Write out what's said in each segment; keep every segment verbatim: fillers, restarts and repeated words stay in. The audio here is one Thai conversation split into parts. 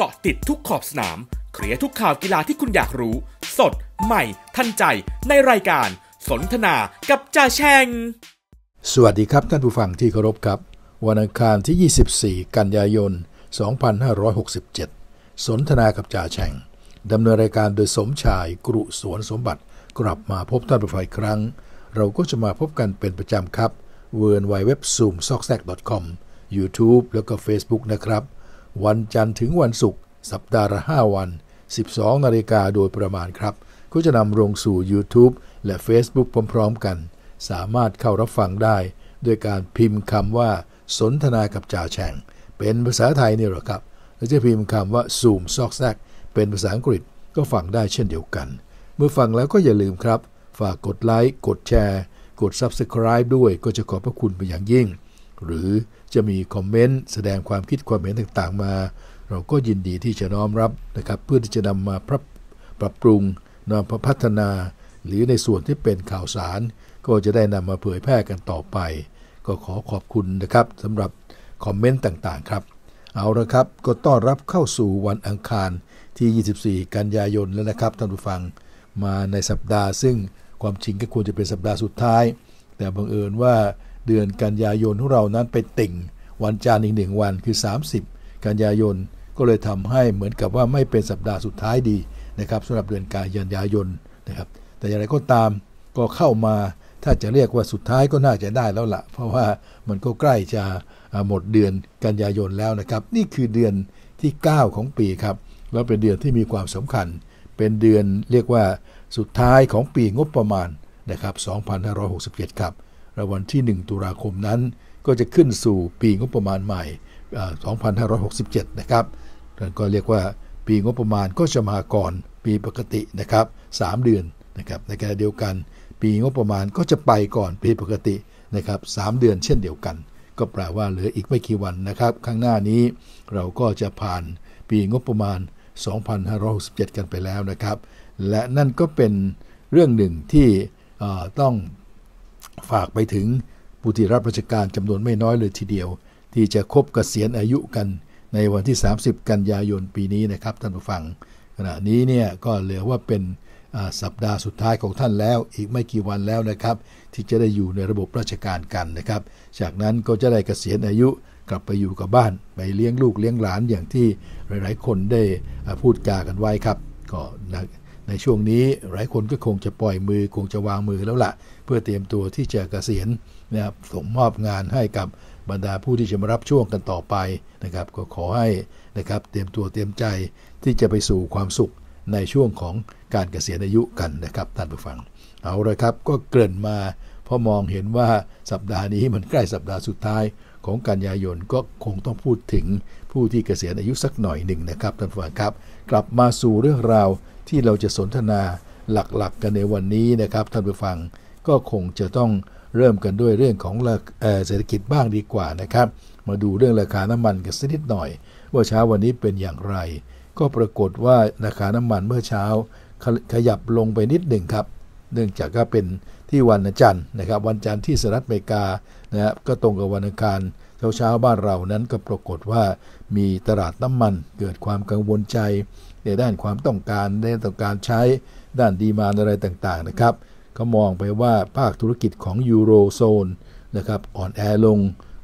เกาะติดทุกขอบสนามเคลียร์ทุกข่าวกีฬาที่คุณอยากรู้สดใหม่ทันใจในรายการสนทนากับจ่าแฉ่งสวัสดีครับท่านผู้ฟังที่เคารพครับวันอังคารที่ยี่สิบสี่กันยายนสองพันห้าร้อยหกสิบเจ็ดสนทนากับจ่าแฉ่งดำเนินรายการโดยสมชายกรุสวนสมบัติกลับมาพบท่านผู้ฟังอีกครั้งเราก็จะมาพบกันเป็นประจำครับดับเบิลยู ดับเบิลยู ดับเบิลยู ดอท ซูม ซอกแซก ดอท คอม ยูทูบ แล้วก็ เฟซบุ๊ก นะครับวันจันทร์ถึงวันศุกร์สัปดาห์ละห้าวัน สิบสอง นาฬิกาโดยประมาณครับก็จะนำลงสู่ ยูทูบ และ เฟซบุ๊ก พร้อมๆกันสามารถเข้ารับฟังได้ด้วยการพิมพ์คำว่าสนทนากับจ่าแฉ่งเป็นภาษาไทยนี่หรอครับแล้วจะพิมพ์คำว่า Zoom ซอกแซกเป็นภาษาอังกฤษก็ฟังได้เช่นเดียวกันเมื่อฟังแล้วก็อย่าลืมครับฝากกดไลค์กดแชร์กด ซับสไครบ์ ด้วยก็จะขอบพระคุณเป็นอย่างยิ่งหรือจะมีคอมเมนต์แสดงความคิดความเห็นต่างๆมาเราก็ยินดีที่จะน้อมรับนะครับเพื่อที่จะนำมาปรับปรับปรุงนำมาพัฒนาหรือในส่วนที่เป็นข่าวสารก็จะได้นำมาเผยแพร่กันต่อไปก็ขอขอบคุณนะครับสำหรับคอมเมนต์ต่างๆครับเอาละครับก็ต้อนรับเข้าสู่วันอังคารที่ยี่สิบสี่กันยายนแล้วนะครับท่านผู้ฟังมาในสัปดาห์ซึ่งความจริงก็ควรจะเป็นสัปดาห์สุดท้ายแต่บังเอิญว่าเดือนกันยายนของเรานั้นไปติ่งวันจันทร์อีกหนึ่งวันคือสามสิบกันยายนก็เลยทำให้เหมือนกับว่าไม่เป็นสัปดาห์สุดท้ายดีนะครับสำหรับเดือนกันยายนนะครับแต่อย่างไรก็ตามก็เข้ามาถ้าจะเรียกว่าสุดท้ายก็น่าจะได้แล้วล่ะเพราะว่ามันก็ใกล้จะหมดเดือนกันยายนแล้วนะครับนี่คือเดือนที่เก้าของปีครับแล้วเป็นเดือนที่มีความสำคัญเป็นเดือนเรียกว่าสุดท้ายของปีงบประมาณนะครับสองพันห้าร้อยหกสิบเจ็ดครับและวันที่หนึ่งตุลาคมนั้นก็จะขึ้นสู่ปีงบประมาณใหม่สองพันห้าร้อยหกสิบเจ็ดนะครับก็เรียกว่าปีงบประมาณก็จะมาก่อนปีปกตินะครับสามเดือนนะครับในขณะเดียวกันปีงบประมาณก็จะไปก่อนปีปกตินะครับสามเดือนเช่นเดียวกันก็แปลว่าเหลืออีกไม่กี่วันนะครับข้างหน้านี้เราก็จะผ่านปีงบประมาณสองพันห้าร้อยหกสิบเจ็ดกันไปแล้วนะครับและนั่นก็เป็นเรื่องหนึ่งที่ต้องฝากไปถึงผู้ที่รับราชการจำนวนไม่น้อยเลยทีเดียวที่จะครบเกษียณอายุกันในวันที่สามสิบกันยายนปีนี้นะครับท่านผู้ฟังขณะนี้เนี่ยก็เหลือว่าเป็นสัปดาห์สุดท้ายของท่านแล้วอีกไม่กี่วันแล้วนะครับที่จะได้อยู่ในระบบราชการกันนะครับจากนั้นก็จะได้เกษียณอายุกลับไปอยู่กับบ้านไปเลี้ยงลูกเลี้ยงหลานอย่างที่หลายๆคนได้พูดจากันไว้ครับก็ในช่วงนี้หลายคนก็คงจะปล่อยมือคงจะวางมือแล้วล่ะเพื่อเตรียมตัวที่จะเกษียณนะครับส่งมอบงานให้กับบรรดาผู้ที่จะมารับช่วงกันต่อไปนะครับก็ขอให้นะครับเตรียมตัวเตรียมใจที่จะไปสู่ความสุขในช่วงของการเกษียณอายุกันนะครับท่านผู้ฟังเอาละครับก็เกริ่นมาพอมองเห็นว่าสัปดาห์นี้มันใกล้สัปดาห์สุดท้ายของกันยายนก็คงต้องพูดถึงผู้ที่เกษียณอายุสักหน่อยหนึ่งนะครับท่านผู้ฟังครับกลับมาสู่เรื่องราวที่เราจะสนทนาหลักๆกันในวันนี้นะครับท่านผู้ฟังก็คงจะต้องเริ่มกันด้วยเรื่องของเศรษฐกิจบ้างดีกว่านะครับมาดูเรื่องราคาน้ำมันกันสักนิดหน่อยว่าเช้าวันนี้เป็นอย่างไรก็ปรากฏว่าราคาน้ำมันเมื่อเช้าขยับลงไปนิดหนึ่งครับเนื่องจากก็เป็นที่วันจันทร์นะครับวันจันทร์ที่สหรัฐอเมริกานะครับก็ตรงกับวันอังคารเช้าๆบ้านเรานั้นก็ปรากฏว่ามีตลาดน้ำมันเกิดความกังวลใจในด้านความต้องการในต้องการใช้ด้านดีมานด์อะไรต่างๆนะครับก็มองไปว่าภาคธุรกิจของยูโรโซนนะครับอ่อนแอลง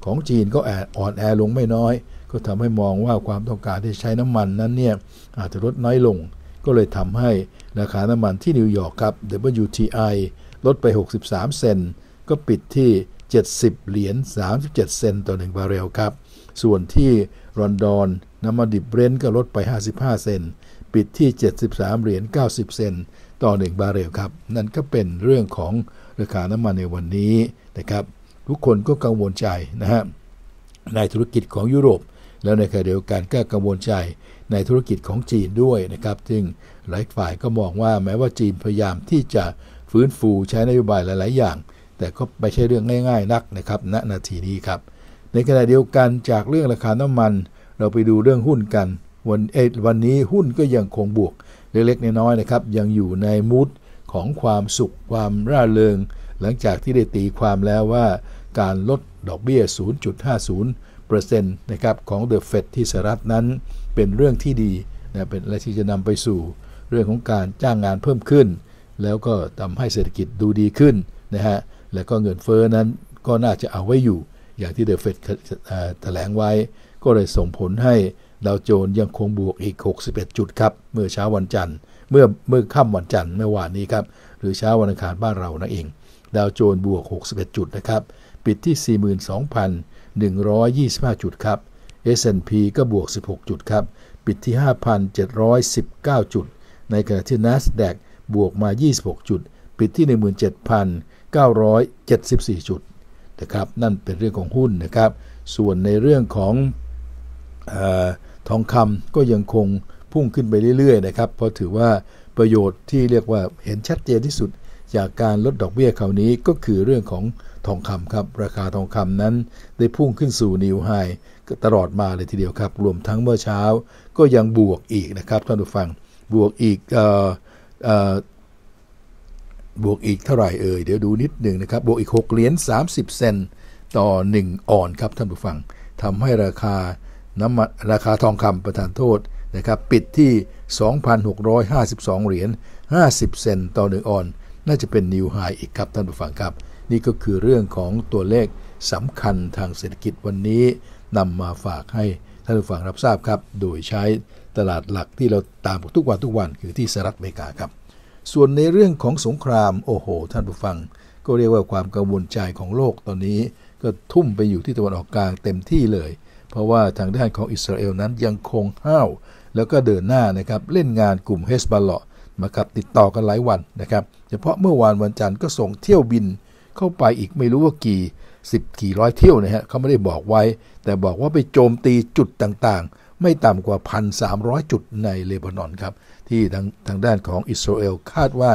ของจีนก็อ่อนแอลงไม่น้อยก็ทำให้มองว่าความต้องการที่ใช้น้ำมันนั้นเนี่ยอาจจะลดน้อยลงก็เลยทำให้ราคาน้ำมันที่นิวยอร์กครับ ดับเบิลยู ที ไอ ลดไปหกสิบสามเซนต์ก็ปิดที่เจ็ดสิบเหรียญสามสิบเจ็ดเซนต์ต่อหนึ่งบาร์เรลครับส่วนที่ลอนดอนน้ำมันดิบเบรนท์ก็ลดไปห้าสิบห้าเซนต์ปิดที่เจ็ดสิบสามเหรียญเก้าสิบเซนต์ต่อหนึ่งบาร์เรลครับนั่นก็เป็นเรื่องของราคาน้ำมันในวันนี้นะครับทุกคนก็กังวลใจนะฮะในธุรกิจของยุโรปแล้วในขณะเดียวกันก็กังวลใจในธุรกิจของจีนด้วยนะครับซึ่งหลายฝ่ายก็มองว่าแม้ว่าจีนพยายามที่จะฟื้นฟูใช้นโยบายหลายๆอย่างแต่ก็ไม่ใช่เรื่องง่ายๆนักนะครับณนาทีนี้ครับในขณะเดียวกันจากเรื่องราคาน้ำมันเราไปดูเรื่องหุ้นกันวันเอ็ดวันนี้หุ้นก็ยังคงบวกเล็กๆน้อยๆนะครับยังอยู่ในมูดของความสุขความร่าเริงหลังจากที่ได้ตีความแล้วว่าการลดดอกเบี้ย ศูนย์จุดห้าศูนย์เปอร์เซ็นต์ นะครับของเดอะเฟดที่สหรัฐนั้น เป็นเรื่องที่ดีนะเป็นอะไรที่จะนำไปสู่เรื่องของการจ้างงานเพิ่มขึ้นแล้วก็ทำให้เศรษฐกิจดูดีขึ้นนะฮะและก็เงินเฟ้อนั้นก็น่าจะเอาไว้อยู่อย่างที่เดอะเฟดแถลงไว้ก็เลยส่งผลให้ดาวโจนส์ยังคงบวกอีกหกสิบเอ็ดจุดครับเมื่อเช้าวันจันทร์เมื่อเมื่อค่ำวันจันทร์เมื่อวานนี้ครับหรือเช้าวันอังคารบ้านเรานั่นเองดาวโจนส์บวกหกสิบเอ็ดจุดนะครับปิดที่ สี่หมื่นสองพันหนึ่งร้อยยี่สิบห้า จุดครับ เอส แอนด์ พี ก็บวกสิบหกจุดครับปิดที่ ห้าพันเจ็ดร้อยสิบเก้า จุดในขณะที่ NASDAQ บวกมายี่สิบหกจุดปิดที่ หนึ่งหมื่นเจ็ดพันเก้าร้อยเจ็ดสิบสี่ จุดนะครับนั่นเป็นเรื่องของหุ้นนะครับส่วนในเรื่องของเอ่อทองคำก็ยังคงพุ่งขึ้นไปเรื่อยๆนะครับเพราะถือว่าประโยชน์ที่เรียกว่าเห็นชัดเจนที่สุดจากการลดดอกเบี้ยคราวนี้ก็คือเรื่องของทองคำครับราคาทองคำนั้นได้พุ่งขึ้นสู่นิวไฮตลอดมาเลยทีเดียวครับรวมทั้งเมื่อเช้าก็ยังบวกอีกนะครับท่านผู้ฟังบวกอีกเอ่อเอ่อบวกอีกเท่าไหร่เอ่ยเดี๋ยวดูนิดหนึ่งนะครับบวกอีกหกเหรียญสามสิบเซนต์ต่อหนึ่งออนซ์ครับท่านผู้ฟังทำให้ราคาน้ำมันราคาทองคำประทานโทษนะครับปิดที่ สองพันหกร้อยห้าสิบสอง เหรียญห้าสิบเซนต์ต่อหนึ่งออนซ์น่าจะเป็นนิวไฮอีกครับท่านผู้ฟังครับนี่ก็คือเรื่องของตัวเลขสำคัญทางเศรษฐกิจวันนี้นำมาฝากให้ท่านผู้ฟังรับทราบครับโดยใช้ตลาดหลักที่เราตามทุกวันทุกวันคือที่สหรัฐอเมริกาครับส่วนในเรื่องของสงครามโอ้โหท่านผู้ฟังก็เรียกว่าความกังวลใจของโลกตอนนี้ก็ทุ่มไปอยู่ที่ตะวันออกกลางเต็มที่เลยเพราะว่าทางด้านของอิสราเอลนั้นยังคงห้าวแล้วก็เดินหน้านะครับเล่นงานกลุ่มเฮสบัลเลาะห์มากับติดต่อกันหลายวันนะครับเฉพาะเมื่อวานวันจันทร์ก็ส่งเที่ยวบินเข้าไปอีกไม่รู้ว่ากี่สิบกี่ร้อยเที่ยวนะฮะเขาไม่ได้บอกไว้แต่บอกว่าไปโจมตีจุดต่างๆไม่ต่ำกว่า หนึ่งพันสามร้อย จุดในเลบานอนครับที่ทางทางด้านของอิสราเอลคาดว่า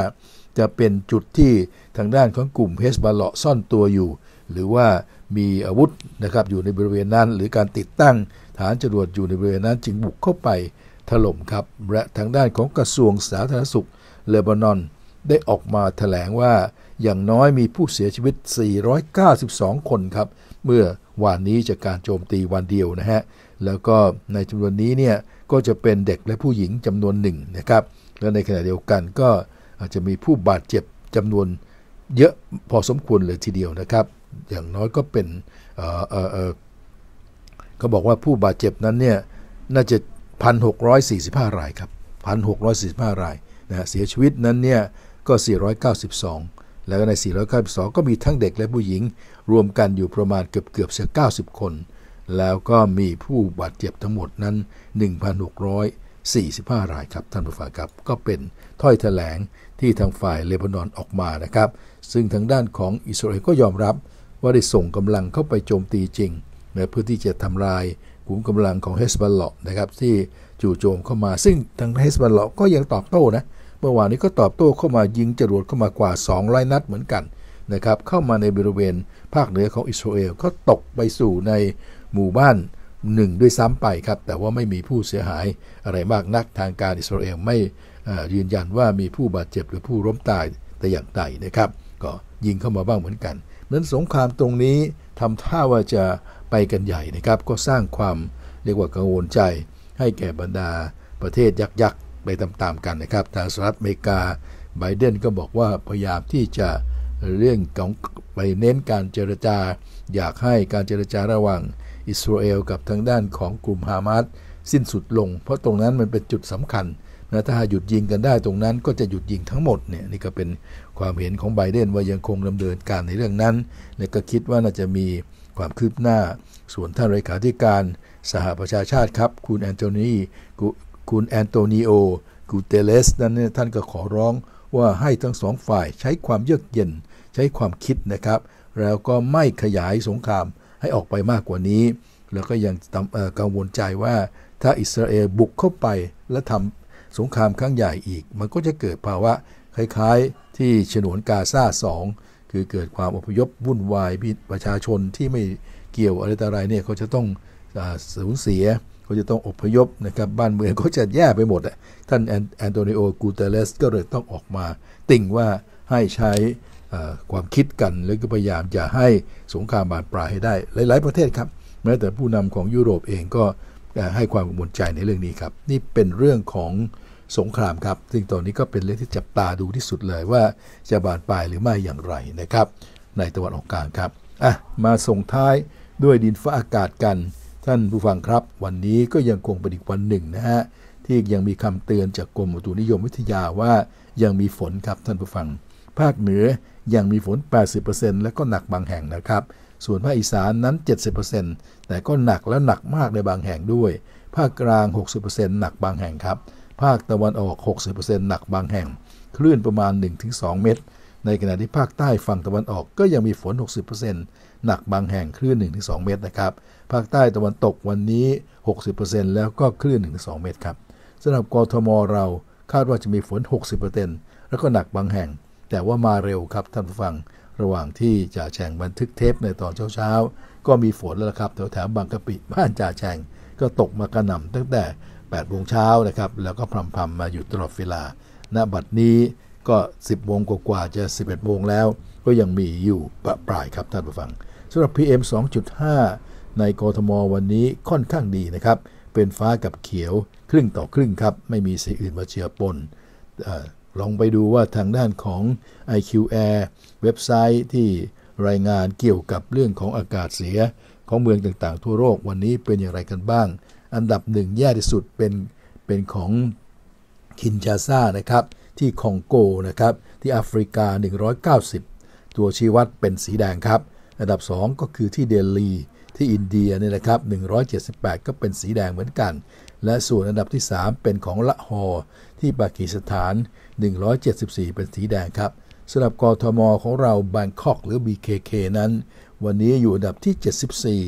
จะเป็นจุดที่ทางด้านของกลุ่มเฮสบัลเลาะห์ซ่อนตัวอยู่หรือว่ามีอาวุธนะครับอยู่ในบริเวณนั้นหรือการติดตั้งฐานจรวดอยู่ในบริเวณนั้นจึงบุกเข้าไปถล่มครับและทางด้านของกระทรวงสาธารณสุขเลบานอนได้ออกมาแถลงว่าอย่างน้อยมีผู้เสียชีวิตสี่ร้อยเก้าสิบสองคนครับเมื่อวานนี้จากการโจมตีวันเดียวนะฮะแล้วก็ในจำนวนนี้เนี่ยก็จะเป็นเด็กและผู้หญิงจำนวนหนึ่งนะครับและในขณะเดียวกันก็อาจจะมีผู้บาดเจ็บจำนวนเยอะพอสมควรเลยทีเดียวนะครับอย่างน้อยก็เป็นเอ่อเอ่อเอ่อเขาบอกว่าผู้บาดเจ็บนั้นเนี่ยน่าจะ หนึ่งพันหกร้อยสี่สิบห้า รายครับ หนึ่งพันหกร้อยสี่สิบห้า รายนะเสียชีวิตนั้นเนี่ยก็สี่ร้อยเก้าสิบสองแล้วก็ในสี่ร้อยเก้าสิบสองก็มีทั้งเด็กและผู้หญิงรวมกันอยู่ประมาณเกือบๆเก้าสิบคนแล้วก็มีผู้บาดเจ็บทั้งหมดนั้น หนึ่งพันหกร้อยสี่สิบห้า รายครับท่านผู้ฟังครับก็เป็นถ้อยแถลงที่ทางฝ่ายเลบานอนออกมานะครับซึ่งทางด้านของอิสราเอลก็ยอมรับว่าได้ส่งกำลังเข้าไปโจมตีจริงนะเพื่อที่จะทำลายกลุ่มกำลังของเฮสบัลเลาะห์นะครับที่จู่โจมเข้ามาซึ่งทางเฮสบัลเลาะห์ก็ยังตอบโต้นะเมื่อวานนี้ก็ตอบโต้เข้ามายิงจรวดเข้ามากว่าสองร้อยนัดเหมือนกันนะครับเข้ามาในบริเวณภาคเหนือของอิสราเอลก็ตกไปสู่ในหมู่บ้านหนึ่งด้วยซ้ำไปครับแต่ว่าไม่มีผู้เสียหายอะไรมากนักทางการอิสราเอลไม่ยืนยันว่ามีผู้บาดเจ็บหรือผู้ล้มตายแต่อย่างใดนะครับก็ยิงเข้ามาบ้างเหมือนกันนั้นสงครามตรงนี้ทำท่าว่าจะไปกันใหญ่นะครับก็สร้างความเรียกว่ากังวลใจให้แก่บรรดาประเทศยักษ์ๆไปตามๆกันนะครับทางสหรัฐอเมริกาไบเดนก็บอกว่าพยายามที่จะเรื่องของไปเน้นการเจรจาอยากให้การเจรจาระหว่างอิสราเอลกับทางด้านของกลุ่มฮามาสสิ้นสุดลงเพราะตรงนั้นมันเป็นจุดสำคัญนะถ้าหยุดยิงกันได้ตรงนั้นก็จะหยุดยิงทั้งหมดเนี่ยนี่ก็เป็นความเห็นของไบเดนว่ายังคงดำเนินการในเรื่องนั้นและก็คิดว่าน่าจะมีความคืบหน้าส่วนท่านเลขาธิการสหประชาชาติครับคุณแอนโทนีคุณแอนโตนิโอกูเตเลสนั้นเนี่ยท่านก็ขอร้องว่าให้ทั้งสองฝ่ายใช้ความเยือกเย็นใช้ความคิดนะครับแล้วก็ไม่ขยายสงครามให้ออกไปมากกว่านี้แล้วก็ยังกังวลใจว่าถ้าอิสราเอลบุกเข้าไปและทำสงครามครั้งใหญ่อีกมันก็จะเกิดภาวะคล้ายๆที่ฉนวนกาซาสองคือเกิดความอพยพวุ่นวายประชาชนที่ไม่เกี่ยวอะไรต่ออะไรเนี่ยเขาจะต้องสูญเสียเขาจะต้องอพยพนะครับบ้านเมืองเขาจะแย่ไปหมดอ่ะท่านแอนโตนิโอกูเตเลสก็เลยต้องออกมาติ่งว่าให้ใช้ความคิดกันแล้วก็พยายามอย่าให้สงครามบานปลายให้ได้หลายๆประเทศครับแม้แต่ผู้นำของยุโรปเองก็ ให้ความกังวลใจในเรื่องนี้ครับนี่เป็นเรื่องของสงครามครับซึ่งตอนนี้ก็เป็นเรื่องที่จับตาดูที่สุดเลยว่าจะบานปลายหรือไม่อย่างไรนะครับในตะวันออกกลางครับอ่ะมาส่งท้ายด้วยดินฟ้าอากาศกันท่านผู้ฟังครับวันนี้ก็ยังคงเป็นอีกวันหนึ่งนะฮะที่ยังมีคำเตือนจากกรมอุตุนิยมวิทยาว่ายังมีฝนครับท่านผู้ฟังภาคเหนือยังมีฝน แปดสิบเปอร์เซ็นต์ และก็หนักบางแห่งนะครับส่วนภาคอีสานนั้น เจ็ดสิบเปอร์เซ็นต์ แต่ก็หนักและหนักมากในบางแห่งด้วยภาคกลาง หกสิบเปอร์เซ็นต์ หนักบางแห่งครับภาคตะวันออก หกสิบเปอร์เซ็นต์ หนักบางแห่งคลื่นประมาณ หนึ่งถึงสอง เมตรในขณะที่ภาคใต้ฝั่งตะวันออกก็ยังมีฝน หกสิบเปอร์เซ็นต์ หนักบางแห่งคลื่น หนึ่งถึงสอง เมตรนะครับภาคใต้ตะวันตกวันนี้ หกสิบเปอร์เซ็นต์ แล้วก็คลื่น หนึ่งถึงสอง เมตรครับสำหรับกทมเราคาดว่าจะมีฝน หกสิบเปอร์เซ็นต์ แล้วก็หนักบางแห่งแต่ว่ามาเร็วครับท่านผู้ฟังระหว่างที่จ่าแฉ่งบันทึกเทปในตอนเช้าๆก็มีฝนแล้วครับแถวๆบางกะปิบ้านจ่าแฉ่งก็ตกมากระหน่ำตั้งแต่แปดโมงเช้านะครับแล้วก็พรำๆมาอยู่ตลอดเวลาณบัดนี้ก็สิบโมงกว่าๆจะสิบเอ็ดโมงแล้วก็ยังมีอยู่ประปรายครับท่านผู้ฟังสำหรับ พี เอ็ม สองจุดห้า ในกทมวันนี้ค่อนข้างดีนะครับเป็นฟ้ากับเขียวครึ่งต่อครึ่งครับไม่มีสีอื่นมาเจือปนลองไปดูว่าทางด้านของ ไอ คิว Air เว็บไซต์ที่รายงานเกี่ยวกับเรื่องของอากาศเสียของเมืองต่างๆทั่วโลกวันนี้เป็นอย่างไรกันบ้างอันดับหนึ่งแย่ที่สุดเป็นเป็นของคินชาซานะครับที่คองโกนะครับที่แอฟริกาหนึ่งร้อยเก้าสิบตัวชี้วัดเป็นสีแดงครับอันดับสองก็คือที่เดลีที่อินเดียเนี่ยนะครับหนึ่งร้อยเจ็ดสิบแปดก็เป็นสีแดงเหมือนกันและส่วนอันดับที่สามเป็นของละฮอร์ที่ปากีสถานหนึ่งร้อยเจ็ดสิบสี่เป็นสีแดงครับสำหรับกทมของเราแบงคอกหรือ บี เค เค นั้นวันนี้อยู่อันดับที่เจ็ดสิบสี่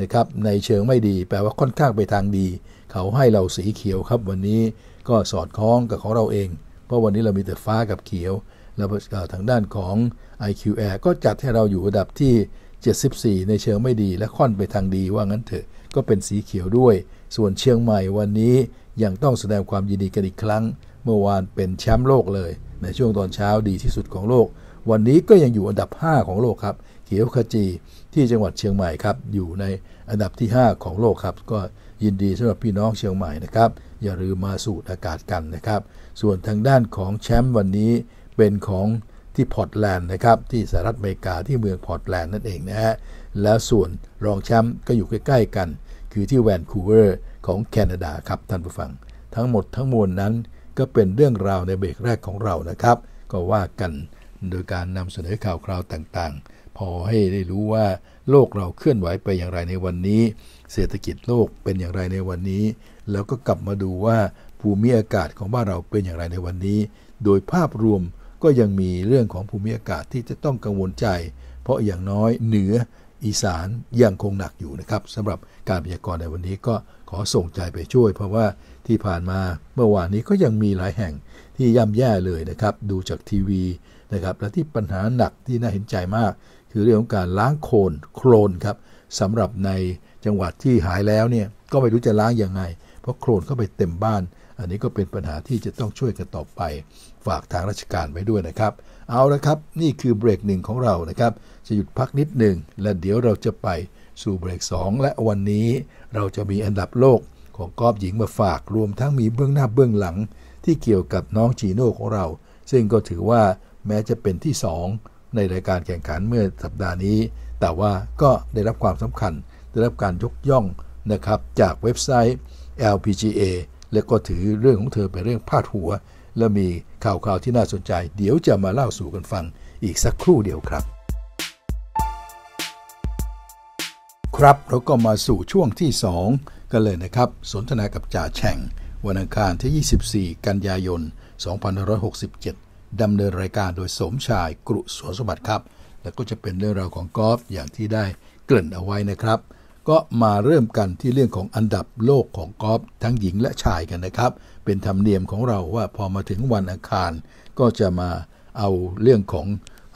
นะครับในเชิงไม่ดีแปลว่าค่อนข้างไปทางดีเขาให้เราสีเขียวครับวันนี้ก็สอดคล้องกับของเราเองเพราะวันนี้เรามีแต่ฟ้ากับเขียวแล้วทางด้านของ ไอ คิว Air ก็จัดให้เราอยู่อันดับที่เจ็ดสิบสี่ในเชิงไม่ดีและค่อนไปทางดีว่างั้นเถอะก็เป็นสีเขียวด้วยส่วนเชียงใหม่วันนี้ยังต้องแสดงความยินดีกันอีกครั้งเมื่อวานเป็นแชมป์โลกเลยในช่วงตอนเช้าดีที่สุดของโลกวันนี้ก็ยังอยู่อันดับห้าของโลกครับเขียวขจีที่จังหวัดเชียงใหม่ครับอยู่ในอันดับที่ห้าของโลกครับก็ยินดีสำหรับพี่น้องเชียงใหม่นะครับอย่าลืมมาสูดอากาศกันนะครับส่วนทางด้านของแชมป์วันนี้เป็นของที่พอร์ตแลนด์นะครับที่สหรัฐอเมริกาที่เมืองพอร์ตแลนด์นั่นเองนะฮะแล้วส่วนรองแชมป์ก็อยู่ใกล้ๆกันคือที่แวนคูเวอร์ของแคนาดาครับท่านผู้ฟังทั้งหมดทั้งมวลนั้นก็เป็นเรื่องราวในเบรกแรกของเรานะครับก็ว่ากันโดยการนำเสนอข่าวคราวต่างๆพอให้ได้รู้ว่าโลกเราเคลื่อนไหวไปอย่างไรในวันนี้เศรษฐกิจโลกเป็นอย่างไรในวันนี้แล้วก็กลับมาดูว่าภูมิอากาศของบ้านเราเป็นอย่างไรในวันนี้โดยภาพรวมก็ยังมีเรื่องของภูมิอากาศที่จะต้องกังวลใจเพราะอย่างน้อยเหนืออีสานยังคงหนักอยู่นะครับสำหรับการพยากรณ์ในวันนี้ก็ขอส่งใจไปช่วยเพราะว่าที่ผ่านมาเมื่อวานนี้ก็ยังมีหลายแห่งที่ย่ำแย่เลยนะครับดูจากทีวีนะครับและที่ปัญหาหนักที่น่าเห็นใจมากคือเรื่องของการล้างโคลนโคลนครับสำหรับในจังหวัดที่หายแล้วเนี่ยก็ไม่รู้จะล้างยังไงเพราะโคลนเข้าไปเต็มบ้านอันนี้ก็เป็นปัญหาที่จะต้องช่วยกันต่อไปฝากทางราชการไว้ด้วยนะครับเอาละครับนี่คือเบรกหนึ่งของเรานะครับจะหยุดพักนิดหนึ่งและเดี๋ยวเราจะไปสู่เบรกสองและวันนี้เราจะมีอันดับโลกของกอล์ฟหญิงมาฝากรวมทั้งมีเบื้องหน้าเบื้องหลังที่เกี่ยวกับน้องจีโน่ของเราซึ่งก็ถือว่าแม้จะเป็นที่สองในรายการแข่งขันเมื่อสัปดาห์นี้แต่ว่าก็ได้รับความสำคัญได้รับการยกย่องนะครับจากเว็บไซต์ แอล พี จี เอ และก็ถือเรื่องของเธอเป็นเรื่องพาดหัวและมีข่าวๆที่น่าสนใจเดี๋ยวจะมาเล่าสู่กันฟังอีกสักครู่เดียวครับครับเราก็มาสู่ช่วงที่สองกันเลยนะครับสนทนากับจ่าแฉ่งวันอังคารที่ยี่สิบสี่กันยายนสองพันห้าร้อยหกสิบเจ็ดดำเนินรายการโดยสมชายกรุสวนสมบัติครับแล้วก็จะเป็นเรื่องราวของกอล์ฟอย่างที่ได้เกริ่นเอาไว้นะครับก็มาเริ่มกันที่เรื่องของอันดับโลกของกอล์ฟทั้งหญิงและชายกันนะครับเป็นธรรมเนียมของเราว่าพอมาถึงวันอังคารก็จะมาเอาเรื่องของ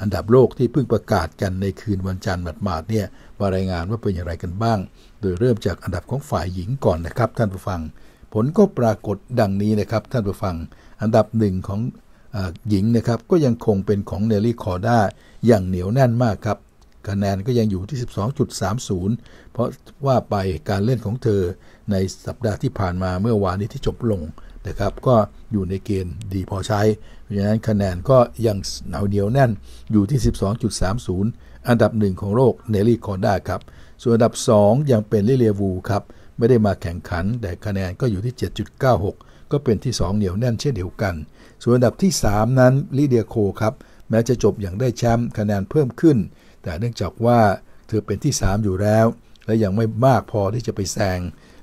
อันดับโลกที่เพิ่งประกาศกันในคืนวันจันทร์หมาดๆเนี่ยมารายงานว่าเป็นอย่างไรกันบ้างโดยเริ่มจากอันดับของฝ่ายหญิงก่อนนะครับท่านผู้ฟังผลก็ปรากฏดังนี้นะครับท่านผู้ฟังอันดับหนึ่งของหญิงนะครับก็ยังคงเป็นของเนลลี่คอร์ด้าอย่างเหนียวแน่นมากครับ คะแนนก็ยังอยู่ที่ สิบสองจุดสามศูนย์ เพราะว่าไปการเล่นของเธอในสัปดาห์ที่ผ่านมาเมื่อวานนี้ที่จบลงนะครับก็อยู่ในเกณฑ์ดีพอใช้เพราะฉะนั้นคะแนนก็ยังเหนียวเหนียวแน่นอยู่ที่ สิบสองจุดสามศูนย์ อันดับหนึ่งของโลกเนลลี่คอร์ด้าครับส่วนอันดับสองยังเป็นลิเลียวูครับไม่ได้มาแข่งขันแต่คะแนนก็อยู่ที่ เจ็ดจุดเก้าหก ก็เป็นที่สองเหนียวแน่นเช่นเดียวกันส่วนอันดับที่สามนั้นลิเดียโคครับแม้จะจบอย่างได้แชมป์คะแนนเพิ่มขึ้นแต่เนื่องจากว่าเธอเป็นที่สามอยู่แล้วและยังไม่มากพอที่จะไปแซง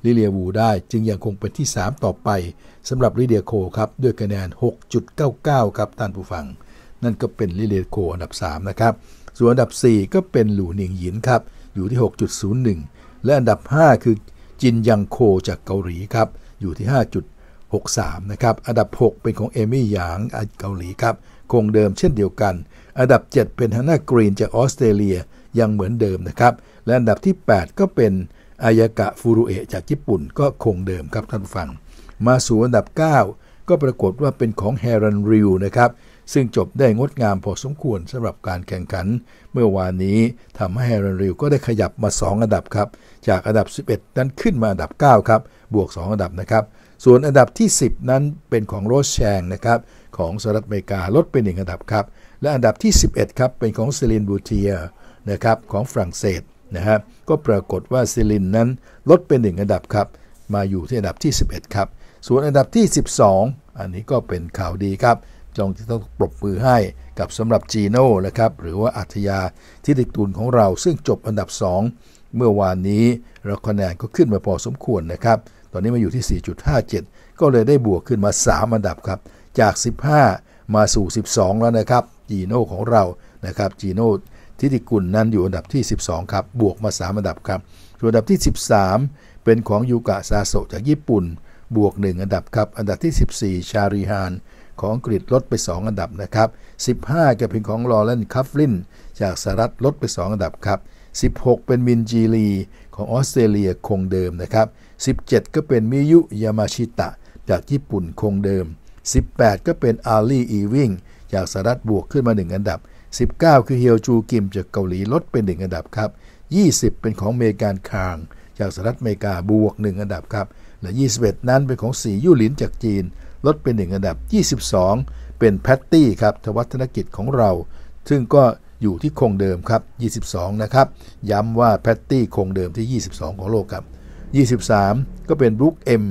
ลิเลียวูได้จึงยังคงเป็นที่สามต่อไปสำหรับลิเดียโคครับด้วยคะแนน หกจุดเก้าเก้า ครับท่านผู้ฟังนั่นก็เป็นลิเดียโคอันดับสามนะครับส่วนอันดับสี่ก็เป็นหลู่หนิงหยินครับอยู่ที่ หกจุดศูนย์หนึ่ง และอันดับห้าคือจินยังโคจากเกาหลีครับอยู่ที่ ห้าจุดหกสาม นะครับอันดับหกเป็นของเอมี่หยางเกาหลีครับคงเดิมเช่นเดียวกันอันดับเจ็ดเป็นฮันน่ากรีนจากออสเตรเลียยังเหมือนเดิมนะครับและอันดับที่แปดก็เป็นอายากะฟูรุเอะจากญี่ปุ่นก็คงเดิมครับท่านผู้ฟังมาสู่อันดับเก้าก็ปรากฏว่าเป็นของแฮรันริวนะครับซึ่งจบได้งดงามพอสมควรสำหรับการแข่งขันเมื่อวานนี้ทำให้แฮรันริวก็ได้ขยับมาสองอันดับครับจากอันดับสิบเอ็ดนั้นขึ้นมาอันดับเก้าครับบวกสองอันดับนะครับส่วนอันดับที่สิบนั้นเป็นของโรสแชงนะครับของสหรัฐอเมริกาลดเป็นหนึ่งอันดับครับและอันดับที่สิบเอ็ดครับเป็นของเซลินบูเทียนะครับของฝรั่งเศสนะฮะก็ปรากฏว่าเซลินนั้นลดเป็นหนึ่งอันดับครับมาอยู่ที่อันดับที่สิบเอ็ดครับส่วนอันดับที่สิบสองอันนี้ก็เป็นข่าวดีครับจงที่ต้องปรบมือให้กับสำหรับจีโน่นะครับหรือว่าอัธยาธิติกูลของเราซึ่งจบอันดับสองเมื่อวานนี้เราคะแนนก็ขึ้นมาพอสมควรนะครับตอนนี้มาอยู่ที่ สี่จุดห้าเจ็ด ก็เลยได้บวกขึ้นมาสามอันดับครับจากสิบห้ามาสู่สิบสองแล้วนะครับจีโน่ของเรานะครับจีโน่ธิติกุลนั้นอยู่อันดับที่สิบสองครับบวกมาสามอันดับครับส่วนอันดับที่สิบสามเป็นของยูกะซาโซะจากญี่ปุ่นบวกหนึ่งอันดับครับอันดับที่สิบสี่ชาริฮานของอังกฤษลดไปสองอันดับนะครับสิบห้าก็เป็นของลอเรนคัฟลินจากสหรัฐลดไปสองอันดับครับสิบหกเป็นมินจีรีของออสเตรเลียคงเดิมนะครับสิบเจ็ดก็เป็นมิยุยามาชิตะจากญี่ปุ่นคงเดิมสิบแปดก็เป็นอาลีอีวิงจากสหรัฐบวกขึ้นมาหนึ่งอันดับสิบเก้าคือเฮียวจูกิมจากเกาหลีลดเป็นหนึ่งอันดับครับยี่สิบเป็นของเมการคางจากสหรัฐอเมริกาบวกหนึ่งอันดับครับและยี่สิบเอ็ดนั้นเป็นของสียู่หลินจากจีนลดเป็นหนึ่งอันดับยี่สิบสองเป็นแพตตี้ครับทวัฒนกิจของเราซึ่งก็อยู่ที่คงเดิมครับยี่สิบสองนะครับย้ำว่าแพตตี้คงเดิมที่ยี่สิบสองของโลกครับยี่สิบสามก็เป็นบรูคเอ็ม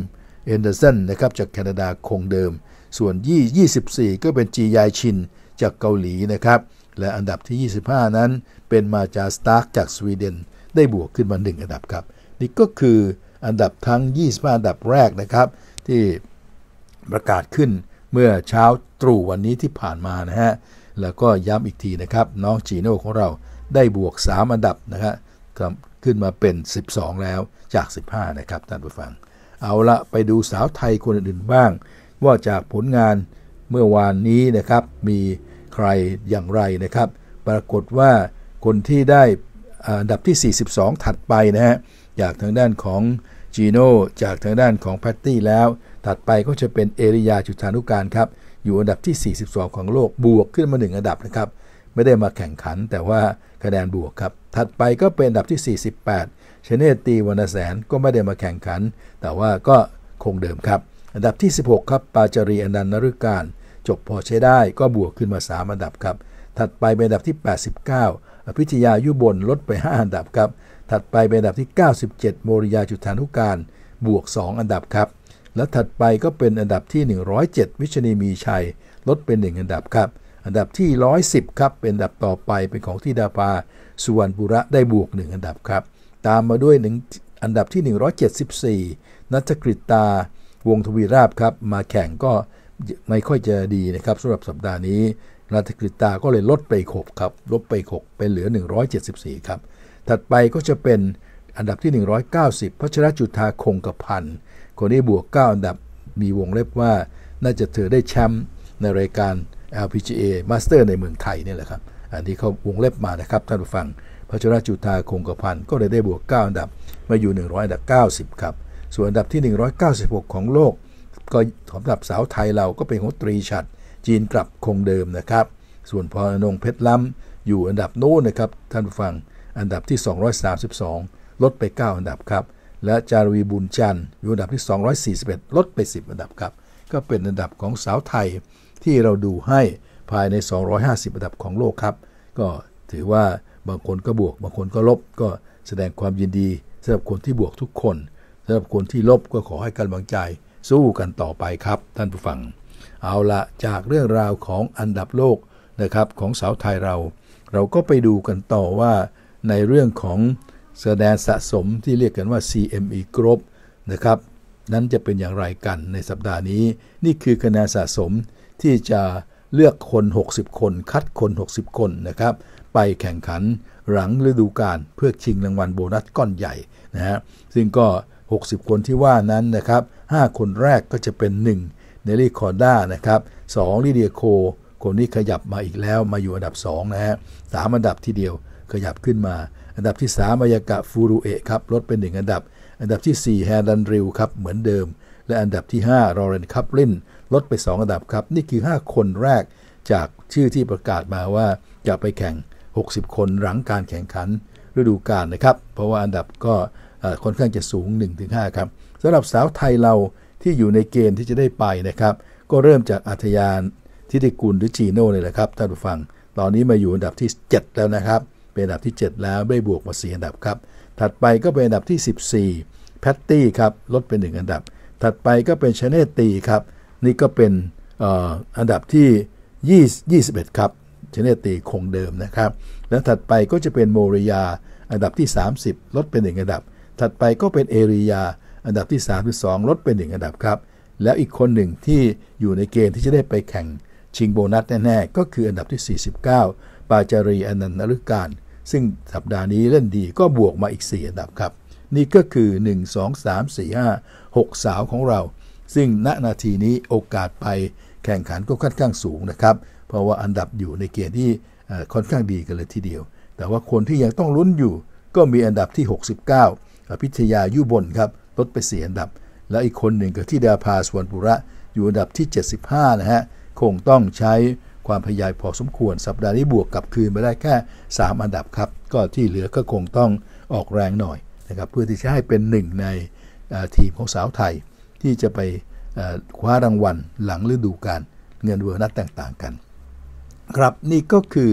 แอนเดอร์สันนะครับจากแคนาดาคงเดิมส่วนยี่สิบสี่ก็เป็นจียายชินจากเกาหลีนะครับและอันดับที่ยี่สิบห้านั้นเป็นมาจาสตาร์กจากสวีเดนได้บวกขึ้นมาหนึ่งอันดับครับนี่ก็คืออันดับทั้งยี่สิบห้าอันดับแรกนะครับที่ประกาศขึ้นเมื่อเช้าตรู่วันนี้ที่ผ่านมานะฮะแล้วก็ย้ำอีกทีนะครับน้องจีโน่ของเราได้บวกสามอันดับนะฮะขึ้นมาเป็นสิบสองแล้วจากสิบห้านะครับท่านผู้ฟังเอาละไปดูสาวไทยคนอื่นๆบ้างว่าจากผลงานเมื่อวานนี้นะครับมีใครอย่างไรนะครับปรากฏว่าคนที่ได้อันดับที่สี่สิบสองถัดไปนะฮะจากทางด้านของจีโน่จากทางด้านของแพตตี้แล้วถัดไปก็จะเป็นเอริยาจุฑานุการครับอยู่อันดับที่สี่สิบสองของโลกบวกขึ้นมาหนึ่งอันดับนะครับไม่ได้มาแข่งขันแต่ว่าคะแนนบวกครับถัดไปก็เป็นอันดับที่สี่สิบแปดชเนตตีวรรณแสนก็ไม่ได้มาแข่งขันแต่ว่าก็คงเดิมครับอันดับที่สิบหกครับปาจารีอนันต์นฤการจบพอใช้ได้ก็บวกขึ้นมาสามอันดับครับถัดไปเป็นอันดับที่แปดสิบเก้าอภิชยายุบลลดไปห้าอันดับครับถัดไปเป็นอันดับที่เก้าสิบเจ็ดโมริยาจุฑานุการบวกสองอันดับครับและถัดไปก็เป็นอันดับที่หนึ่งร้อยเจ็ดวิชนีมีชัยลดเป็นหนึ่งอันดับครับอันดับที่หนึ่งร้อยสิบครับเป็นอันดับต่อไปเป็นของธิดาภาสุวรรณบุระได้บวกหนึ่งอันดับครับตามมาด้วยหนึ่งอันดับที่หนึ่งร้อยเจ็ดสิบสี่ณัฐกฤตาวงศ์ทวีราภครับมาแข่งก็ไม่ค่อยจะดีนะครับสำหรับสัปดาห์นี้ณัฐกฤตาก็เลยลดไปหกครับลบไปหกเป็นเหลือหนึ่งร้อยเจ็ดสิบสี่ครับถัดไปก็จะเป็นอันดับที่หนึ่งร้อยเก้าสิบพัชรจุฑาคงกพันธ์คนนี้บวกเก้าอันดับมีวงเล็บว่าน่าจะเธอได้แชมป์ในรายการ แอล พี จี เอ Master ในเมืองไทยนี่แหละครับอันนี้เขาวงเล็บมานะครับท่านผู้ฟังพัชรจุฑาคงกพันธ์ก็เลยได้บวกเก้าอันดับมาอยู่หนึ่งร้อยอันดับเก้าสิบครับส่วนอันดับที่หนึ่งร้อยเก้าสิบหกของโลกก็สำหรับสาวไทยเราก็เป็นของตรีฉัตรจีนกลับคงเดิมนะครับส่วนพรณรงค์เพชรล้ำ อยู่อันดับโน้นนะครับท่านผู้ฟังอันดับที่สองร้อยสามสิบสองลดไปเก้าอันดับครับและจารวีบุญจันทร์อยู่อันดับที่สองร้อยสี่สิบเอ็ดลดไปสิบอันดับครับก็เป็นอันดับของสาวไทยที่เราดูให้ภายในสองร้อยห้าสิบอันดับของโลกครับก็ถือว่าบางคนก็บวกบางคนก็ลบก็แสดงความยินดีสำหรับคนที่บวกทุกคนสำหรับคนที่ลบก็ขอให้กำลังใจสู้กันต่อไปครับท่านผู้ฟังเอาละจากเรื่องราวของอันดับโลกนะครับของสาวไทยเราเราก็ไปดูกันต่อว่าในเรื่องของคะแนนสะสมที่เรียกกันว่า ซี เอ็ม อี Group นะครับนั้นจะเป็นอย่างไรกันในสัปดาห์นี้นี่คือคะแนนสะสมที่จะเลือกคนหกสิบคนคัดคนหกสิบคนนะครับไปแข่งขันหลังฤดูกาลเพื่อชิงรางวัลโบนัสก้อนใหญ่นะฮะซึ่งก็หกสิบคนที่ว่านั้นนะครับห้าคนแรกก็จะเป็นหนึ่งเนลลี่คอร์ด้านะครับสองลิเดียโคคนนี้ขยับมาอีกแล้วมาอยู่อันดับสองนะฮะสามอันดับทีเดียวขยับขึ้นมาอันดับที่สามอายากะฟูรุเอะครับลดเป็นหนึ่งอันดับอันดับที่สี่แฮดันริวครับเหมือนเดิมและอันดับที่ห้ารอเรนคัพลินลดไปสองอันดับครับนี่คือห้าคนแรกจากชื่อที่ประกาศมาว่าจะไปแข่งหกสิบคนหลังการแข่งขันฤดูกาลนะครับเพราะว่าอันดับก็ค่อนข้างจะสูง หนึ่งถึงห้า ครับสำหรับสาวไทยเราที่อยู่ในเกณฑ์ที่จะได้ไปนะครับก็เริ่มจากอัธยาทิติกุลหรือจีโน่เลยแหละครับท่านผู้ฟังตอนนี้มาอยู่อันดับที่เจ็ดแล้วนะครับเป็นอันดับที่เจ็ดแล้วได้บวกมาสี่อันดับครับถัดไปก็เป็นอันดับที่สิบสี่แพตตี้ครับลดเป็นหนึ่งอันดับถัดไปก็เป็นชเนตตีครับนี่ก็เป็น อ, อันดับที่ยี่สิบเอ็ดครับชเนตตีคงเดิมนะครับแล้วถัดไปก็จะเป็นโมริยาอันดับที่สามสิบลดเป็นหนึ่งอันดับถัดไปก็เป็นเอริยาอันดับที่สามสิบสองลดเป็นหนึ่งอันดับครับแล้วอีกคนหนึ่งที่อยู่ในเกณฑ์ที่จะได้ไปแข่งชิงโบนัสแน่ๆก็คืออันดับที่สี่สิบเก้าปาจารีอนันต์นฤการซึ่งสัปดาห์นี้เล่นดีก็บวกมาอีกสี่อันดับครับนี่ก็คือหนึ่ง สอง สาม สี่ ห้า หกสาวของเราซึ่งณนาทีนี้โอกาสไปแข่งขันก็ค่อนข้างสูงนะครับเพราะว่าอันดับอยู่ในเกณฑ์ที่ค่อนข้างดีกันเลยทีเดียวแต่ว่าคนที่ยังต้องลุ้นอยู่ก็มีอันดับที่หกสิบเก้าอภิชยายุบลครับลดไปสี่อันดับและอีกคนหนึ่งก็ที่ดาภาสวนปุระอยู่อันดับที่เจ็ดสิบห้านะฮะคงต้องใช้ความพยายามพอสมควรสัปดาห์นี้บวกกลับคืนมาได้แค่สามอันดับครับก็ที่เหลือก็คงต้องออกแรงหน่อยนะครับเพื่อที่จะให้เป็นหนึ่งในทีมของสาวไทยที่จะไปคว้ารางวัลหลังฤดูกาลเงินโบนัสต่างๆกันครับนี่ก็คือ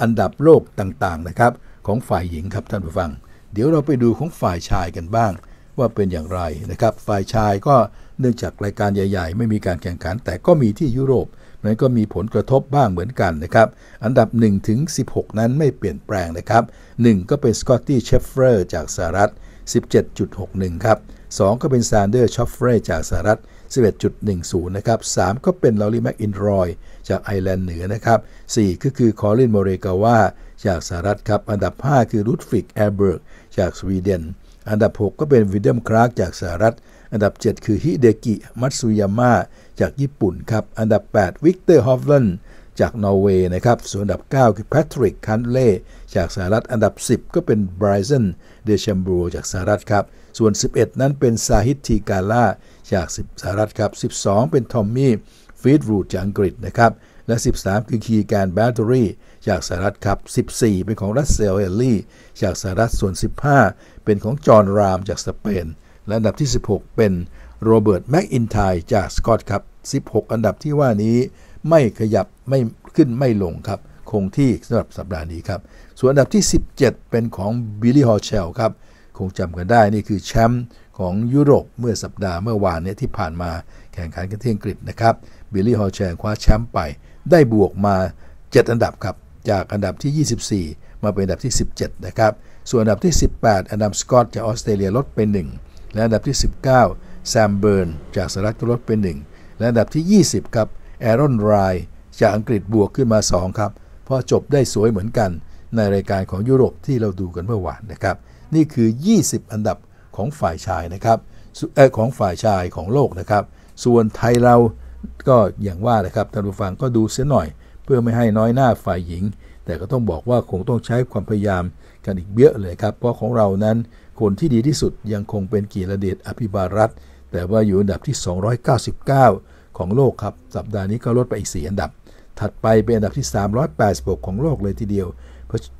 อันดับโลกต่างๆนะครับของฝ่ายหญิงครับท่านผู้ฟังเดี๋ยวเราไปดูของฝ่ายชายกันบ้างว่าเป็นอย่างไรนะครับฝ่ายชายก็เนื่องจากรายการใหญ่ๆไม่มีการแข่งขันแต่ก็มีที่ยุโรปนั้นก็มีผลกระทบบ้างเหมือนกันนะครับอันดับหนึ่งถึงสิบหกนั้นไม่เปลี่ยนแปลงนะครับหนึ่งก็เป็นสกอตตี้เชฟเฟอร์จากสหรัฐ สิบเจ็ดจุดหกหนึ่ง ครับสองก็เป็นซานเดอร์ชอฟเฟรจากสหรัฐ สิบเอ็ดจุดหนึ่งศูนย์ นะครับสามก็เป็นลอรีแม็กอินรอยจากไอร์แลนด์เหนือนะครับสี่ก็คือคอลินโมเรกาวาจากสหรัฐครับอันดับห้าคือรูดฟิกแอร์เบิร์กจากสวีเดนอันดับหกก็เป็นวิลเลียมคลาร์กจากสหรัฐอันดับเจ็ดคือฮิเดกิมัตสุยาม่าจากญี่ปุ่นครับอันดับแปดวิกเตอร์ฮอฟแลนด์จากนอร์เวย์นะครับส่วนอันดับเก้าคือแพทริกคันเล่จากสหรัฐอันดับสิบก็เป็นไบรซันเดแชมโบรจากสหรัฐครับส่วนสิบเอ็ดนั้นเป็นซาฮิตทีกาล่าจากสหรัฐครับสิบสองเป็นทอมมี่ฟีดรูดจากอังกฤษนะครับและสิบสามคือคีแกนแบตเตอรี่จากสหรัฐครับสิบสี่เป็นของรัสเซลเอลลี่จากสหรัฐส่วนสิบห้าเป็นของจอห์นรามจากสเปนและอันดับที่สิบหกเป็นโรเบิร์ตแม็กอินไทร์จากสกอตครับสิบหกอันดับที่ว่านี้ไม่ขยับไม่ขึ้นไม่ลงครับคงที่สำหรับสัปดาห์นี้ครับส่วนอันดับที่สิบเจ็ดเป็นของบิลลี่ฮอลเชลครับคงจำกันได้นี่คือแชมป์ของยุโรปเมื่อสัปดาห์เมื่อวานนี้ที่ผ่านมาแข่งขันกันที่อังกฤษนะครับบิลลี่ฮอลเชลคว้าแชมป์ไปได้บวกมาเจ็ดอันดับครับจากอันดับที่ยี่สิบสี่มาเป็นอันดับที่สิบเจ็ดนะครับส่วนอันดับที่สิบแปดอดัมสกอตจากออสเตรเลียลดไปหนึ่งและอันดับที่สิบเก้าแซมเบิร์นจากสหรัฐก็ลดเป็นหนึ่งและอันดับที่ยี่สิบครับแอรอนไรน์จากอังกฤษบวกขึ้นมาสองครับเพราะจบได้สวยเหมือนกันในรายการของยุโรปที่เราดูกันเมื่อวานนะครับนี่คือยี่สิบอันดับของฝ่ายชายนะครับเอ่อของฝ่ายชายของโลกนะครับส่วนไทยเราก็อย่างว่านะครับท่านผู้ฟังก็ดูเสียหน่อยเพื่อไม่ให้น้อยหน้าฝ่ายหญิงแต่ก็ต้องบอกว่าคงต้องใช้ความพยายามกันอีกเยอะเลยครับเพราะของเรานั้นคนที่ดีที่สุดยังคงเป็นกีรเดชอภิบาลรัตน์แต่ว่าอยู่อันดับที่สองร้อยเก้าสิบเก้าของโลกครับสัปดาห์นี้ก็ลดไปอีกสี่อันดับถัดไปเป็นอันดับที่สามร้อยแปดสิบหกของโลกเลยทีเดียว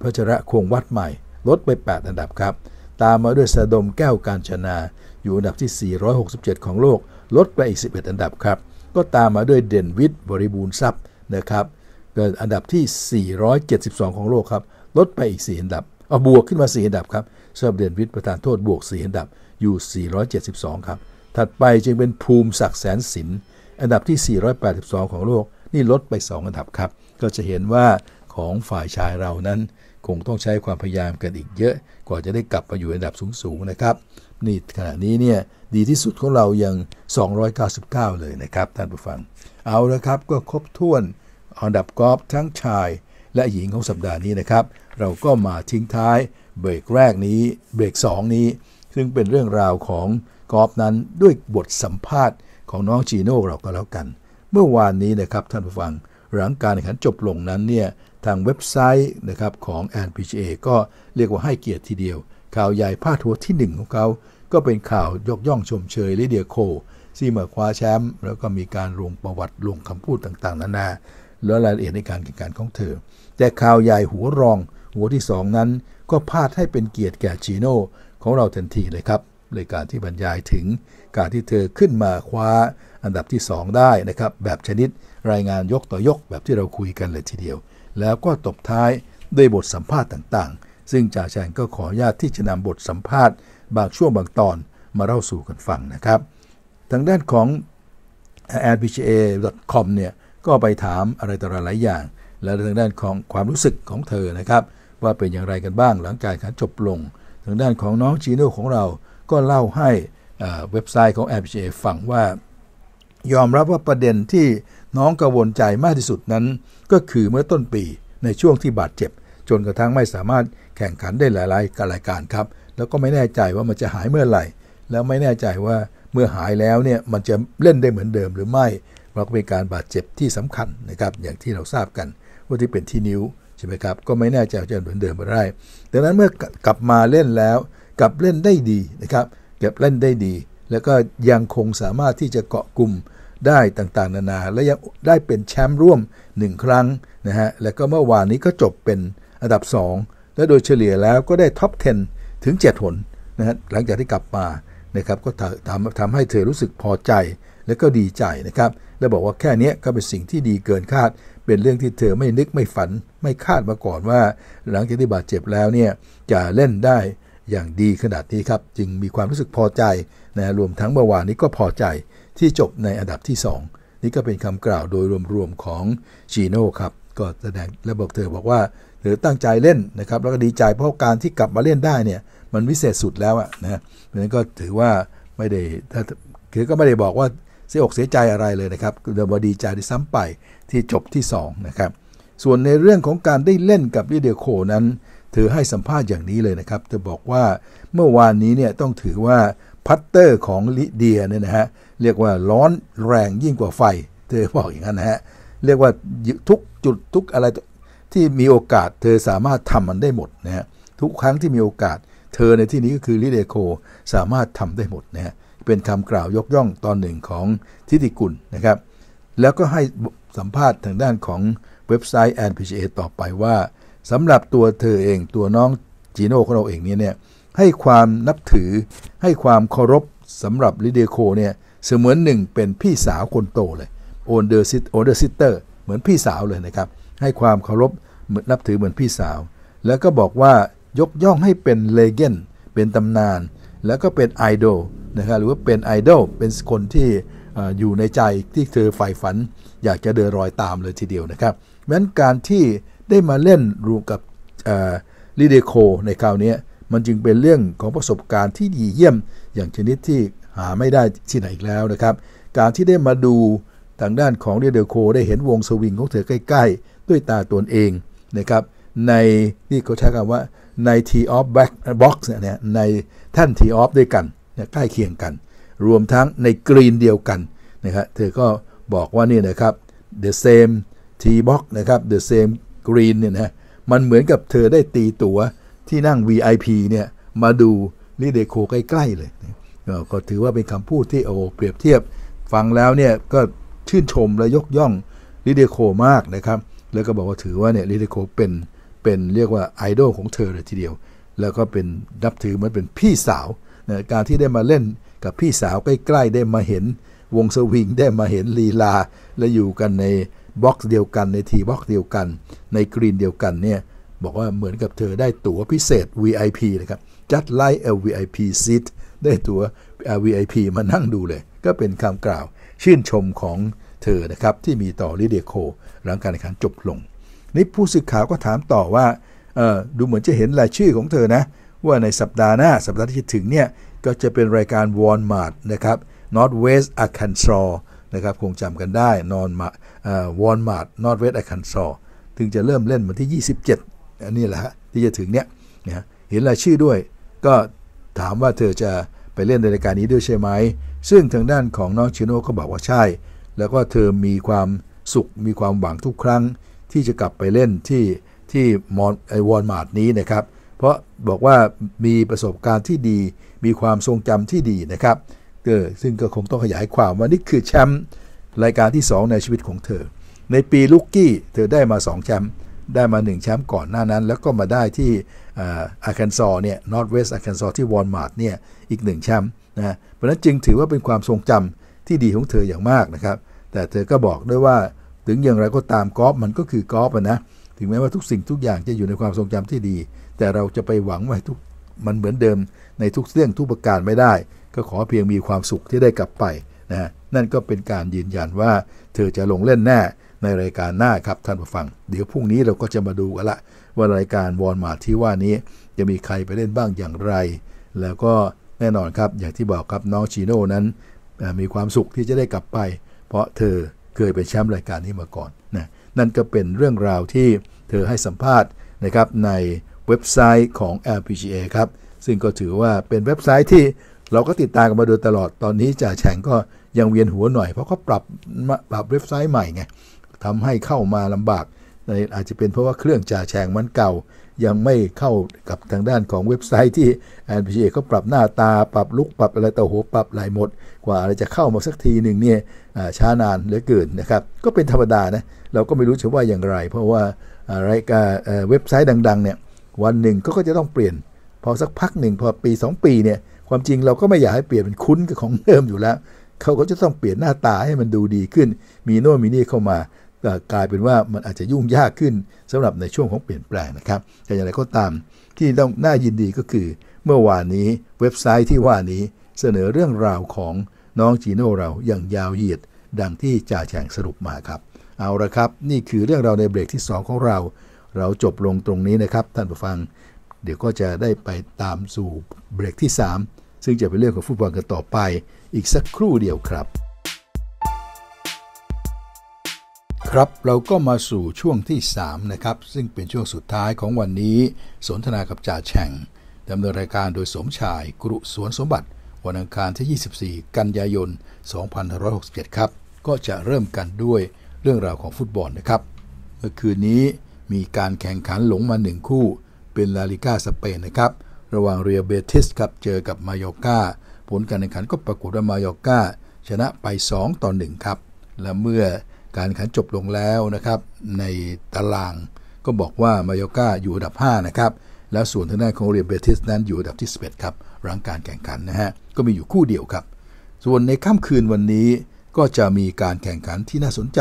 พัชระคงวัดใหม่ลดไปแปดอันดับครับตามมาด้วยสะดมแก้วกาญจนาอยู่อันดับที่สี่ร้อยหกสิบเจ็ดของโลกลดไปอีกสิบเอ็ดอันดับครับก็ตามมาด้วยเด่นวิทย์บริบูรณ์ทรัพย์นะครับเกิดอันดับที่สี่ร้อยเจ็ดสิบสองของโลกครับลดไปอีกสี่อันดับเอาบวกขึ้นมาสี่อันดับครับสำหรับเด่นวิทย์ประธานโทษบวกสี่อันดับอยู่สี่ร้อยเจ็ดสิบสองครับถัดไปจึงเป็นภูมิศักดิ์แสนสินอันดับที่สี่ร้อยแปดสิบสองของโลกนี่ลดไปสองอันดับครับก็จะเห็นว่าของฝ่ายชายเรานั้นคงต้องใช้ความพยายามกันอีกเยอะกว่าจะได้กลับมาอยู่อันดับสูงๆนะครับนี่ขณะนี้เนี่ยดีที่สุดของเรายังสองร้อยเก้าสิบเก้าเลยนะครับท่านผู้ฟังเอาละครับก็ครบถ้วนอันดับกอล์ฟทั้งชายและหญิงของสัปดาห์นี้นะครับเราก็มาทิ้งท้ายเบรกแรกนี้เบรกสองนี้ซึ่งเป็นเรื่องราวของกอล์ฟนั้นด้วยบทสัมภาษณ์ของน้องจีโน่เราก็แล้วกันเมื่อวานนี้นะครับท่านผู้ฟังหลังการแข่งขันจบลงนั้นเนี่ยทางเว็บไซต์นะครับของ แอน พี จี เอ ก็เรียกว่าให้เกียรติทีเดียวข่าวใหญ่พาดหัวที่หนึ่งของเขาก็เป็นข่าวยกย่องชมเชยLydia Koที่มาคว้าแชมป์แล้วก็มีการลงประวัติลงคำพูดต่างๆนานาและรายละเอียดในการแข่งขันของเธอแต่ข่าวใหญ่หัวรองหัวที่สองนั้นก็พาดให้เป็นเกียรติแก่จีโน่ของเราทันทีเลยครับในการที่บรรยายถึงการที่เธอขึ้นมาคว้าอันดับที่สองได้นะครับแบบชนิดรายงานยกต่อยกแบบที่เราคุยกันเลยทีเดียวแล้วก็ตบท้ายด้วยบทสัมภาษณ์ต่างๆซึ่งจ่าแชงก็ขออนุญาตที่จะนำบทสัมภาษณ์บางช่วงบางตอนมาเล่าสู่กันฟังนะครับทางด้านของ แอน พี จี เอ ดอท คอม เนี่ยก็ไปถามอะไรต่อหลายอย่างและทางด้านของความรู้สึกของเธอนะครับว่าเป็นอย่างไรกันบ้างหลังการแข่งขันจบลงทางด้านของน้องจีโน่ของเราก็เล่าให้เว็บไซต์ของ แอน พี จี เอ ฟังว่ายอมรับว่าประเด็นที่น้องกังวลใจมากที่สุดนั้นก็คือเมื่อต้นปีในช่วงที่บาดเจ็บจนกระทั่งไม่สามารถแข่งขันได้หลายรายการครับแล้วก็ไม่แน่ใจว่ามันจะหายเมื่อไหร่แล้วไม่แน่ใจว่าเมื่อหายแล้วเนี่ยมันจะเล่นได้เหมือนเดิมหรือไม่เพราะเป็นการบาดเจ็บที่สำคัญนะครับอย่างที่เราทราบกันว่าที่เป็นที่นิ้วใช่ไหมครับก็ไม่แน่ใจว่าจะเหมือนเดิมหรือไม่ดังนั้นเมื่อกลับมาเล่นแล้วกลับเล่นได้ดีนะครับเก็บเล่นได้ดีแล้วก็ยังคงสามารถที่จะเกาะกลุ่มได้ต่างๆนานาและยังได้เป็นแชมป์ร่วมหนึ่งครั้งนะฮะแล้วก็เมื่อวานนี้ก็จบเป็นอันดับสองและโดยเฉลี่ยแล้วก็ได้ท็อปสิบถึงเจ็ดหนนะฮะหลังจากที่กลับมานะครับก็ทำทำให้เธอรู้สึกพอใจและก็ดีใจนะครับและบอกว่าแค่นี้ก็เป็นสิ่งที่ดีเกินคาดเป็นเรื่องที่เธอไม่นึกไม่ฝันไม่คาดมาก่อนว่าหลังจากที่บาดเจ็บแล้วเนี่ยจะเล่นได้อย่างดีขนาดนี้ครับจึงมีความรู้สึกพอใจนะรวมทั้งเมื่อวานนี้ก็พอใจที่จบในอันดับที่สองนี่ก็เป็นคำกล่าวโดยรวมๆของจีโน่ครับก็แสดงและบอกเธอบอกว่าเธอตั้งใจเล่นนะครับแล้วก็ดีใจเพราะการที่กลับมาเล่นได้เนี่ยมันวิเศษสุดแล้วอะนะเพราะฉะนั้นก็ถือว่าไม่ได้ถ้าคือก็ไม่ได้บอกว่าเสียอกเสียใจอะไรเลยนะครับแต่ว่าดีใจที่ซ้ำไปที่จบที่สองนะครับส่วนในเรื่องของการได้เล่นกับLydia Koนั้นเธอให้สัมภาษณ์อย่างนี้เลยนะครับเธอบอกว่าเมื่อวานนี้เนี่ยต้องถือว่าพัตเตอร์ของลิเดียเนี่ยนะฮะเรียกว่าร้อนแรงยิ่งกว่าไฟเธอบอกอย่างนั้นนะฮะเรียกว่าทุกจุดทุกอะไรที่มีโอกาสเธอสามารถทำมันได้หมดนะฮะทุกครั้งที่มีโอกาสเธอในที่นี้ก็คือลิเดียโคสามารถทำได้หมดนะฮะเป็นคำกล่าวยกย่องตอนหนึ่งของทิติกุลนะครับแล้วก็ให้สัมภาษณ์ทางด้านของเว็บไซต์ แอน พี จี เอ ต่อไปว่าสำหรับตัวเธอเองตัวน้องจีโน่ของเราเองเนี่ยเนี่ยให้ความนับถือให้ความเคารพสำหรับลิเดียโคเนี่ยเสมือนหนึ่งเป็นพี่สาวคนโตเลยโอนเดอร์ซิตโอนเดอร์ซิเตอร์เหมือนพี่สาวเลยนะครับให้ความเคารพนับถือเหมือนพี่สาวแล้วก็บอกว่ายกย่องให้เป็นเลเจนด์เป็นตำนานแล้วก็เป็นไอดอลนะครับหรือว่าเป็นไอดอลเป็นคนที่อยู่ในใจที่เธอใฝ่ฝันอยากจะเดินรอยตามเลยทีเดียวนะครับเพราะฉะนั้นการที่ได้มาเล่นรวมกับลิเดียโคในคราวนี้มันจึงเป็นเรื่องของประสบการณ์ที่ดีเยี่ยมอย่างชนิดที่หาไม่ได้ที่ไหนอีกแล้วนะครับการที่ได้มาดูทางด้านของลิเดียโคได้เห็นวงสวิงของเธอใกล้ๆด้วยตาตนเองนะครับในที่เขาใช้คำว่าใน tee off box เนี่ยในแท่น tee off ด้วยกันใกล้เคียงกันรวมทั้งในกรีนเดียวกันนะครับเธอก็บอกว่านี่นะครับ the same tee box นะครับ the sameกรีนเนี่ยนะมันเหมือนกับเธอได้ตีตั๋วที่นั่ง วี ไอ พี เนี่ยมาดูลิเดียโคใกล้ๆเลยก็ถือว่าเป็นคำพูดที่โอ้เปรียบเทียบฟังแล้วเนี่ยก็ชื่นชมและยกย่องลิเดียโคมากนะครับแล้วก็บอกว่าถือว่าเนี่ยลิเดียโคเป็น เป็นเรียกว่าไอดอลของเธอเลยทีเดียวแล้วก็เป็นนับถือเหมือนเป็นพี่สาวนะการที่ได้มาเล่นกับพี่สาวใกล้ๆได้มาเห็นวงสวิงได้มาเห็นลีลาและอยู่กันในบ็อกซ์เดียวกันในทีบ็อกซ์เดียวกันในกรีนเดียวกันเนี่ยบอกว่าเหมือนกับเธอได้ตั๋วพิเศษ วี ไอ พี เลยครับ just like a วี ไอ พี seat ได้ตั๋ว วี ไอ พี มานั่งดูเลยก็เป็นคำกล่าวชื่นชมของเธอนะครับที่มีต่อลิเดียโคหลังการแข่งขันจบลงนี่ผู้สื่อข่าวก็ถามต่อว่าเออดูเหมือนจะเห็นรายชื่อของเธอนะว่าในสัปดาห์หน้าสัปดาห์ที่จะถึงเนี่ยก็จะเป็นรายการวอลมาร์ทนะครับ Northwest Arkansas นะครับคงจำกันได้นอนมาเอ่อวอลมาร์ท Northwest Arkansas ถึงจะเริ่มเล่นวันที่ยี่สิบเจ็ดอันนี้แหละฮะที่จะถึงเนี่ยนะเห็นรายชื่อด้วยก็ถามว่าเธอจะไปเล่นในรายการนี้ด้วยใช่ไหมซึ่งทางด้านของน้องชิโน่ก็บอกว่าใช่แล้วก็เธอมีความสุขมีความหวังทุกครั้งที่จะกลับไปเล่นที่ที่มอนไอวอลมาร์ทนี้นะครับเพราะบอกว่ามีประสบการณ์ที่ดีมีความทรงจำที่ดีนะครับเออซึ่งก็คงต้องขยายความว่านี่คือแชมป์รายการที่สองในชีวิตของเธอในปีลุกกี้เธอได้มาสองแชมป์ได้มาหนึ่งแชมป์ก่อนหน้านั้นแล้วก็มาได้ที่อาร์คันซอสเนี่ยนอร์ทเวสต์อาร์คันซอสที่วอลมาร์ทเนี่ยอีกหนึ่งแชมป์นะเพราะนั้นจึงถือว่าเป็นความทรงจำที่ดีของเธออย่างมากนะครับแต่เธอก็บอกด้วยว่าถึงอย่างไรก็ตามกอล์ฟมันก็คือกอล์ฟนะถึงแม้ว่าทุกสิ่งทุกอย่างจะอยู่ในความทรงจำที่ดีแต่เราจะไปหวังไว้ทุกมันเหมือนเดิมในทุกเรื่องทุกประการไม่ได้ก็ขอเพียงมีความสุขที่ได้กลับไปนะนั่นก็เป็นการยืนยันว่าเธอจะลงเล่นแน่ในรายการหน้าครับท่านผู้ฟังเดี๋ยวพรุ่งนี้เราก็จะมาดูกันละว่ารายการวอลมาร์ทที่ว่านี้จะมีใครไปเล่นบ้างอย่างไรแล้วก็แน่นอนครับอย่างที่บอกครับน้องชิโน่นั้นมีความสุขที่จะได้กลับไปเพราะเธอเคยเป็นแชมป์รายการนี้มาก่อนนะนั่นก็เป็นเรื่องราวที่เธอให้สัมภาษณ์นะครับในเว็บไซต์ของ แอล พี จี เอ ครับซึ่งก็ถือว่าเป็นเว็บไซต์ที่เราก็ติดตามกันมาโดยตลอดตอนนี้จ่าแฉ่งก็ยังเวียนหัวหน่อยเพราะเขาปรับปรับเว็บไซต์ใหม่ไงทำให้เข้ามาลำบากอาจจะเป็นเพราะว่าเครื่องจ่าแฉ่งมันเก่ายังไม่เข้ากับทางด้านของเว็บไซต์ที่ แอล พี จี เอ ก็ปรับหน้าตาปรับลุกปรับอะไรต่อโหปรับหลายหมดกว่าอะไรจะเข้ามาสักทีหนึ่งเนี่ยช้านานเหลือเกินนะครับก็เป็นธรรมดานะเราก็ไม่รู้จะว่าอย่างไรเพราะว่ารายการเว็บไซต์ดังๆเนี่ยวันหนึ่งก็จะต้องเปลี่ยนพอสักพักหนึ่งพอปีสองปีเนี่ยความจริงเราก็ไม่อยากให้เปลี่ยนเป็นคุ้นกับของเดิมอยู่แล้วเขาก็จะต้องเปลี่ยนหน้าตาให้มันดูดีขึ้นมีโน่นมีนี่เข้ามากลายเป็นว่ามันอาจจะยุ่งยากขึ้นสำหรับในช่วงของเปลี่ยนแปลงนะครับแต่อย่างไรก็ตามที่ต้องน่ายินดีก็คือเมื่อวานนี้เว็บไซต์ที่ว่านี้เสนอเรื่องราวของน้องจีโน่เราอย่างยาวเหยียดดังที่จ่าแฉ่งสรุปมาครับเอาละครับนี่คือเรื่องราวในเบรกที่สองของเราเราจบลงตรงนี้นะครับท่านผู้ฟังเดี๋ยวก็จะได้ไปตามสู่เบรกที่สามซึ่งจะเป็นเรื่องของฟุตบอลกันต่อไปอีกสักครู่เดียวครับครับเราก็มาสู่ช่วงที่สามนะครับซึ่งเป็นช่วงสุดท้ายของวันนี้สนทนากับจ่าแฉ่งดำเนินรายการโดยสมชายกรุสวนสมบัติวันอังคารที่ยี่สิบสี่กันยายนสองพันห้าร้อยหกสิบเจ็ดครับก็จะเริ่มกันด้วยเรื่องราวของฟุตบอลนะครับเมื่อคืนนี้มีการแข่งขันหลงมาหนึ่งคู่เป็นลาลิก้าสเปนนะครับระหว่างเรียลเบติสครับเจอกับมาโยกาผลการแข่งขันก็ปรากฏว่ามาโยกาชนะไปสองต่อหนึ่งครับและเมื่อการแข่งขันจบลงแล้วนะครับในตารางก็บอกว่ามาโยกาอยู่อันดับห้านะครับแล้วส่วนทางด้านของเรียลเบติสนั้นอยู่อันดับที่สิบเอ็ดครับหลังการแข่งขันนะฮะก็มีอยู่คู่เดียวครับส่วนในค่ำคืนวันนี้ก็จะมีการแข่งขันที่น่าสนใจ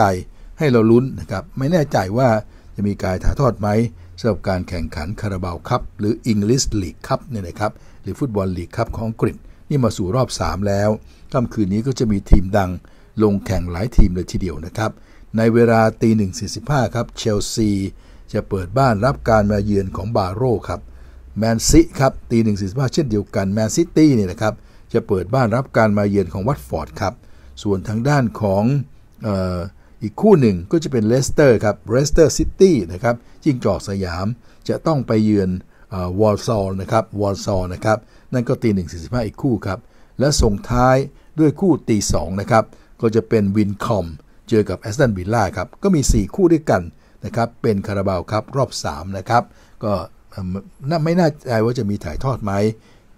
ให้เราลุ้นนะครับไม่แน่ใจว่าจะมีการถ่ายทอดไหมสำหรับการแข่งขันคาราบาวคัพหรือ English League Cup เนี่ยนะครับหรือฟุตบอลลีกคัพของอังกฤษนี่มาสู่รอบสามแล้วค่ำคืนนี้ก็จะมีทีมดังลงแข่งหลายทีมเลยทีเดียวนะครับในเวลาตีหนึ่งสี่สิบห้าครับเชลซีจะเปิดบ้านรับการมาเยือนของบาโร่ครับแมนซิครับตีหนึ่งสี่สิบห้าเช่นเดียวกันแมนซิตี้เนี่ยนะครับจะเปิดบ้านรับการมาเยือนของวัตฟอร์ดครับส่วนทางด้านของเอ่ออีกคู่หนึ่งก็จะเป็นเลสเตอร์ครับเลสเตอร์ซิตี้นะครับจิ้งจอกสยามจะต้องไปเยือนวอลซอลนะครับวอลซอลนะครับนั่นก็ตีหนึ่งสี่สิบห้าอีกคู่ครับและส่งท้ายด้วยคู่ตีสองนะครับก็จะเป็นวินคอมเจอกับแอสตันวิลล่าครับก็มีสี่คู่ด้วยกันนะครับเป็นคาราบาวครับรอบสามนะครับก็ไม่น่าใจว่าจะมีถ่ายทอดไหม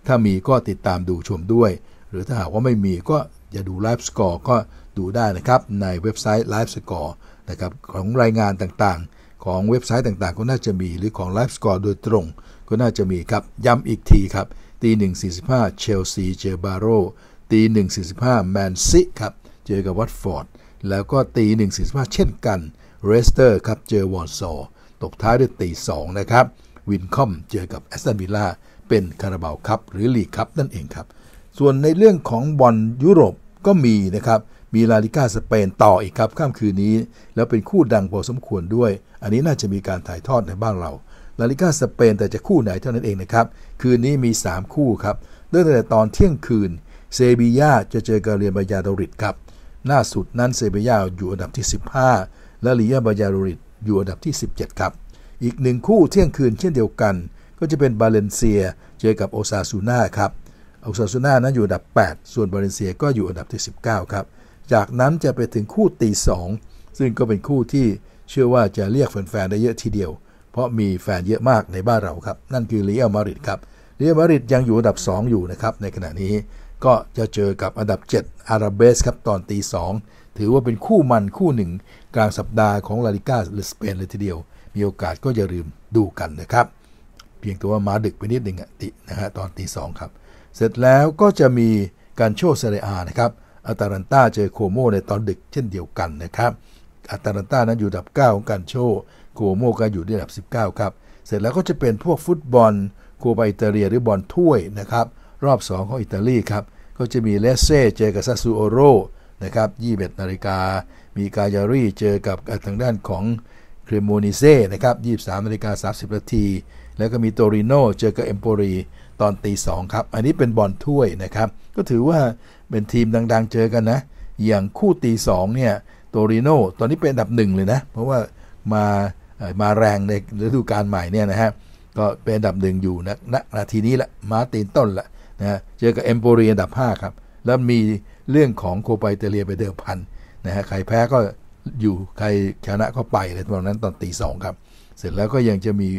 ถ้ามีก็ติดตามดูชมด้วยหรือถ้าหากว่าไม่มีก็จะดูไลฟ์สกอร์ก็ดูได้นะครับในเว็บไซต์ไลฟ์สกอร์นะครับของรายงานต่างๆ ของเว็บไซต์ต่างๆก็น่าจะมีหรือของไลฟ์สกอร์โดยตรงก็น่าจะมีครับย้ำอีกทีครับตีหนึ่งสี่สิบห้าเชลซีเจอบาโรตีหนึ่งสี่สิบห้าแมนซิครับเจอกับวัตฟอร์ดแล้วก็ตีหนึ่งสี่สิบห้าเช่นกันเรสเตอร์ครับเจอวอร์ซอตกท้ายด้วยตีสองนะครับวินคอมเจอกับแอสตันวิลล่าเป็นคาราบาวคัพหรือลีกคัพนั่นเองครับส่วนในเรื่องของบอลยุโรปก็มีนะครับมีลาลิก้าสเปนต่ออีกครับค่ำคืนนี้แล้วเป็นคู่ดังพอสมควรด้วยอันนี้น่าจะมีการถ่ายทอดในบ้านเราลาลิก้าสเปนแต่จะคู่ไหนเท่านั้นเองนะครับคืนนี้มีสามคู่ครับเริ่มตั้งแต่ตอนเที่ยงคืนเซบีย่าจะเจอกับเรอัล บาญาโดลิดครับล่าสุดนั้นเซบีย่าอยู่อันดับที่สิบห้าและเรอัล บาญาโดลิดอยู่อันดับที่สิบเจ็ดครับอีกหนึ่งคู่เที่ยงคืนเช่นเดียวกันก็จะเป็นบาเลนเซียเจอกับโอซาซูน่าครับโอซาซูน่านั้นอยู่อันดับแปดส่วนบาเลนเซียก็อยู่อันดับที่สิบเก้าครับจากนั้นจะไปถึงคู่ตีสองซึ่งก็เป็นคู่ที่เชื่อว่าจะเรียกแฟนๆได้เยอะทีเดียวเพราะมีแฟนเยอะมากในบ้านเราครับนั่นคือเรอัลมาดริดครับเรอัลมาดริดยังอยู่อันดับสองอยู่นะครับในขณะนี้ก็จะเจอกับอันดับเจ็ดอาราเบสครับตอนตีสองถือว่าเป็นคู่มันคู่หนึ่งกลางสัปดาห์ของลาลิก้าหรือสเปนเลยทีเดียวมีโอกาสก็อย่าลืมดูกันนะครับเพียงแต่ว่ามาดึกไปนิดนึงอ่ะตินะฮะตอนตีสองครับเสร็จแล้วก็จะมีการโชว์เซเรียอานะครับอัตแลนต้าเจอโคโมในตอนดึกเช่นเดียวกันนะครับอัตแลนต้านั้นอยู่อันดับเก้าของการโชว์โคโมก็อยู่ที่อันดับสิบเก้าครับเสร็จแล้วก็จะเป็นพวกฟุตบอลโคปาอิตาเลียหรือบอลถ้วยนะครับรอบสองของอิตาลีครับก็จะมีเลสเซ่เจอกับซาซูโอโรนะครับยี่สิบเอ็ดนาฬิกามีกาญารีเจอกับทางด้านของเครโมนิเซ่นะครับยี่สิบสามนาฬิกาสามสิบนาทีแล้วก็มีโตริโนเจอกับเอมโปรีตอนตีสองครับอันนี้เป็นบอลถ้วยนะครับก็ถือว่าเป็นทีมดังๆเจอกันนะอย่างคู่ตีสองเนี่ยโตริโนตอนนี้เป็นอันดับหนึ่งเลยนะเพราะว่ามามาแรงในฤดูกาลใหม่เนี่ยนะฮะก็เป็นอันดับหนึ่งอยู่นะณนาทีนี้ละมาตีนต้นละนะเจอกับเอมโปรีอันดับห้าครับแล้วมีเรื่องของโคปาอิตาเลียไปเดิมพันนะฮะใครแพ้ก็อยู่ใครชนะก็ไปเลยตอนนั้นตอนตีสองครับเสร็จแล้วก็ยังจะมี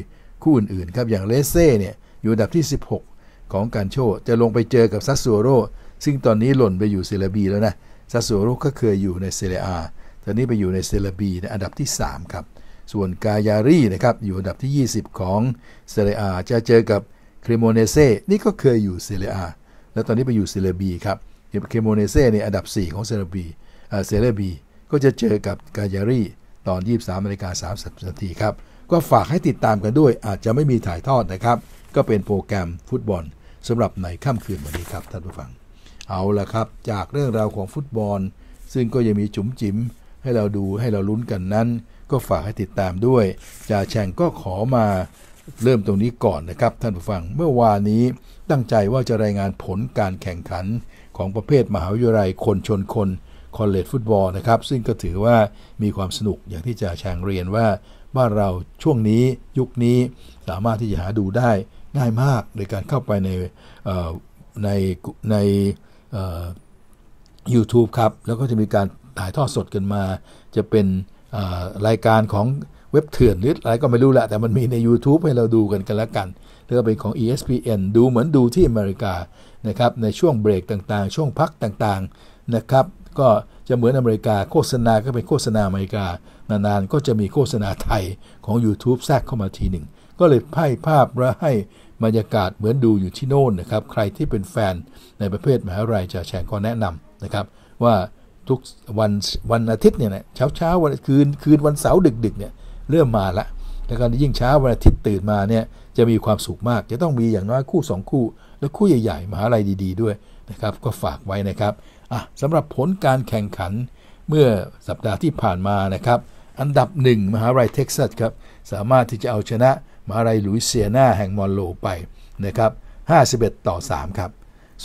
คู่อื่นๆครับอย่างเลสเซ่เนี่ยอยู่อันดับที่สิบหกของการโชว์จะลงไปเจอกับซัสซัวโรซึ่งตอนนี้หล่นไปอยู่เซเรียบีแล้วนะซัสซัวโรก็เคยอยู่ในเซเรียอาตอนนี้ไปอยู่ในเซเรียบีในอันดับที่สามครับส่วนกายารีนะครับอยู่อันดับที่ยี่สิบของเซเรียอาจะเจอกับเครโมเนเซ่นี่ก็เคยอยู่เซเรียอาแล้วตอนนี้ไปอยู่เซเรียบีครับเครโมเนเซ่เนี่ยอันดับสี่ของเซเรียบีเซเรียบีก็จะเจอกับกายารีตอน ยี่สิบสามนาฬิกาสามสิบนาทีครับก็ฝากให้ติดตามกันด้วยอาจจะไม่มีถ่ายทอดนะครับก็เป็นโปรแกรมฟุตบอลสำหรับในค่ำคืนวันนี้ครับท่านผู้ฟังเอาละครับจากเรื่องราวของฟุตบอลซึ่งก็ยังมีจุ๋มจิ๋มให้เราดูให้เราลุ้นกันนั้นก็ฝากให้ติดตามด้วยจ่าแฉ่งก็ขอมาเริ่มตรงนี้ก่อนนะครับท่านผู้ฟังเมื่อวานนี้ตั้งใจว่าจะรายงานผลการแข่งขันของประเภทมหาวิทยาลัยคนชนคนคอลเลจฟุตบอลนะครับซึ่งก็ถือว่ามีความสนุกอย่างที่จ่าแฉ่งเรียนว่าบ้านเราช่วงนี้ยุคนี้สามารถที่จะหาดูได้ง่ายมากโดยการเข้าไปในในในยูทูบครับแล้วก็จะมีการถ่ายทอดสดกันมาจะเป็นรายการของเว็บเถื่อนหรืออะไรก็ไม่รู้ละแต่มันมีใน YouTube ให้เราดูกันกันละกันหรือเป็นของ อี เอส พี เอ็น ดูเหมือนดูที่อเมริกานะครับในช่วงเบรกต่างๆช่วงพักต่างๆนะครับก็จะเหมือนอเมริกาโฆษณาก็เป็นโฆษณาอเมริกานานๆก็จะมีโฆษณาไทยของ YouTube แทรกเข้ามาทีหนึ่งก็เลยไพ่ภาพและให้บรรยากาศเหมือนดูอยู่ที่โน่นนะครับใครที่เป็นแฟนในประเภทมหาวิทยาลัยจะแชร์ก็แนะนำนะครับว่าทุกวันวันอาทิตย์เนี่ยนะเช้าเช้าวันคืนคืนวันเสาร์ดึกดึกเนี่ยเริ่มมาละแล้วก็ยิ่งเช้าวันอาทิตย์ตื่นมาเนี่ยจะมีความสุขมากจะต้องมีอย่างน้อยคู่สองคู่และคู่ใหญ่ๆมหาวิทยาลัยดีๆด้วยนะครับก็ฝากไว้นะครับอ่ะสำหรับผลการแข่งขันเมื่อสัปดาห์ที่ผ่านมานะครับอันดับหนึ่งมหาวิทยาลัยเท็กซัสครับสามารถที่จะเอาชนะมหาวิทยาลัยลุยเซียนาแห่งมอนโรไปนะครับห้าสิบเอ็ดต่อสามครับ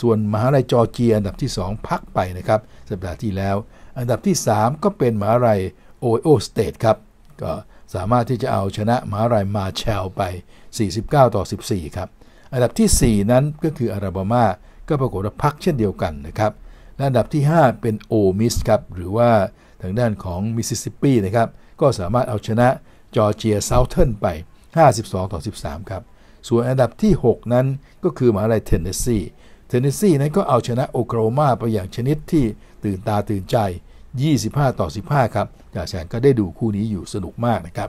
ส่วนมหาวิทยาลัยจอร์เจียอันดับที่สองพักไปนะครับสัปดาห์ที่แล้วอันดับที่สามก็เป็นมหาวิทยาลัยโอไฮโอสเตทครับก็สามารถที่จะเอาชนะมหาวิทยาลัยมาร์แชลไปสี่สิบเก้าต่อสิบสี่ครับอันดับที่สี่นั้นก็คืออาลาบามาก็ปรากฏว่าพักเช่นเดียวกันนะครับและอันดับที่ห้าเป็นโอมิสครับหรือว่าทางด้านของมิสซิสซิปปีนะครับก็สามารถเอาชนะจอร์เจียเซาเทิร์นไปห้าสิบสองต่อสิบสามครับส่วนอันดับที่หกนั้นก็คือมหาวิทยาลัยเทนเนสซีเทนเนสซีนั้นก็เอาชนะโอคลาโฮมาไปอย่างชนิดที่ตื่นตาตื่นใจยี่สิบห้าต่อสิบห้าครับจ่าแฉ่งก็ได้ดูคู่นี้อยู่สนุกมากนะครับ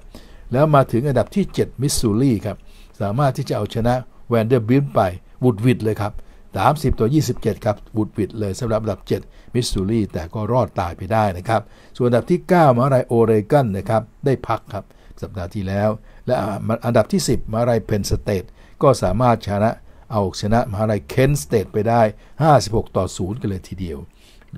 แล้วมาถึงอันดับที่เจ็ดมิสซูรีครับสามารถที่จะเอาชนะแวนเดอร์บิลต์ไปวูดวิดเลยครับสามสิบต่อยี่สิบเจ็ดครับวูดวิดเลยสำหรับอันดับเจ็ดมิสซูรีแต่ก็รอดตายไปได้นะครับส่วนอันดับที่เก้ามหาวิทยาลัยโอเรกอนนะครับได้พักครับสัปดาห์ที่แล้วและอันดับที่สิบมหาวิทยาลัยเพนสเตทก็สามารถชนะเอาชนะมหาวิทยาลัยเคนสเตทไปได้ห้าสิบหกต่อศูนย์กันเลยทีเดียว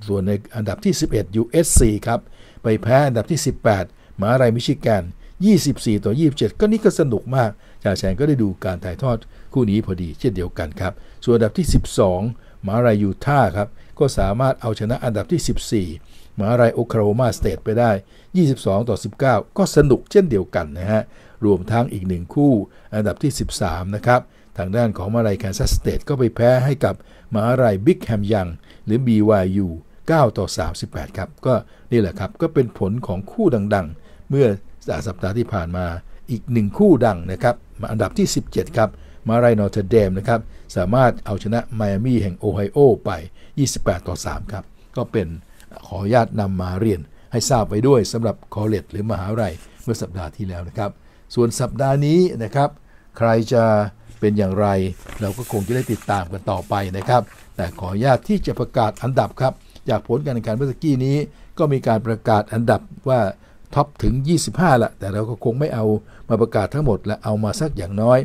ส่วนในอันดับที่สิบเอ็ด ยู เอส ซี ครับไปแพ้อันดับที่สิบแปดมหาวิทยาลัยมิชิแกนยี่สิบสี่ต่อยี่สิบเจ็ดก็นี่ก็สนุกมากจ่าแชงก็ได้ดูการถ่ายทอดคู่นี้พอดีเช่นเดียวกันครับส่วนอันดับที่สิบสองมหาวิทยาลัยยูทาห์ครับก็สามารถเอาชนะอันดับที่สิบสี่มหาวิทยาลัยโอคลาโฮมาสเตทไปได้ยี่สิบสองต่อสิบเก้าก็สนุกเช่นเดียวกันนะฮะรวมทั้งอีกหนึ่งคู่อันดับที่สิบสามนะครับทางด้านของมหาวิทยาลัยแคนซัสสเตทก็ไปแพ้ให้กับมหาวิทยาลัยบิ๊กแฮมยัง หรือ บี วาย ยู เก้าต่อสามสิบแปดครับก็นี่แหละครับก็เป็นผลของคู่ดังๆเมื่อสัปดาห์ที่ผ่านมาอีกหนึ่งคู่ดังนะครับมาอันดับที่สิบเจ็ดครับมหาวิทยาลัยนอร์ทเดมนะครับสามารถเอาชนะไมอามี่แห่งโอไฮโอไปยี่สิบแปดต่อสามครับก็เป็นขออนุญาตนำมาเรียนให้ทราบไว้ด้วยสำหรับคอลเลจหรือมหาวิทยาลัยเมื่อสัปดาห์ที่แล้วนะครับส่วนสัปดาห์นี้นะครับใครจะเป็นอย่างไรเราก็คงจะได้ติดตามกันต่อไปนะครับแต่ขออนุญาตที่จะประกาศอันดับครับจากผลการแข่งขันเมื่อกี้นี้ก็มีการประกาศอันดับว่าท็อปถึงยี่สิบห้าละแต่เราก็คงไม่เอามาประกาศทั้งหมดและเอามาสักอย่างน้อย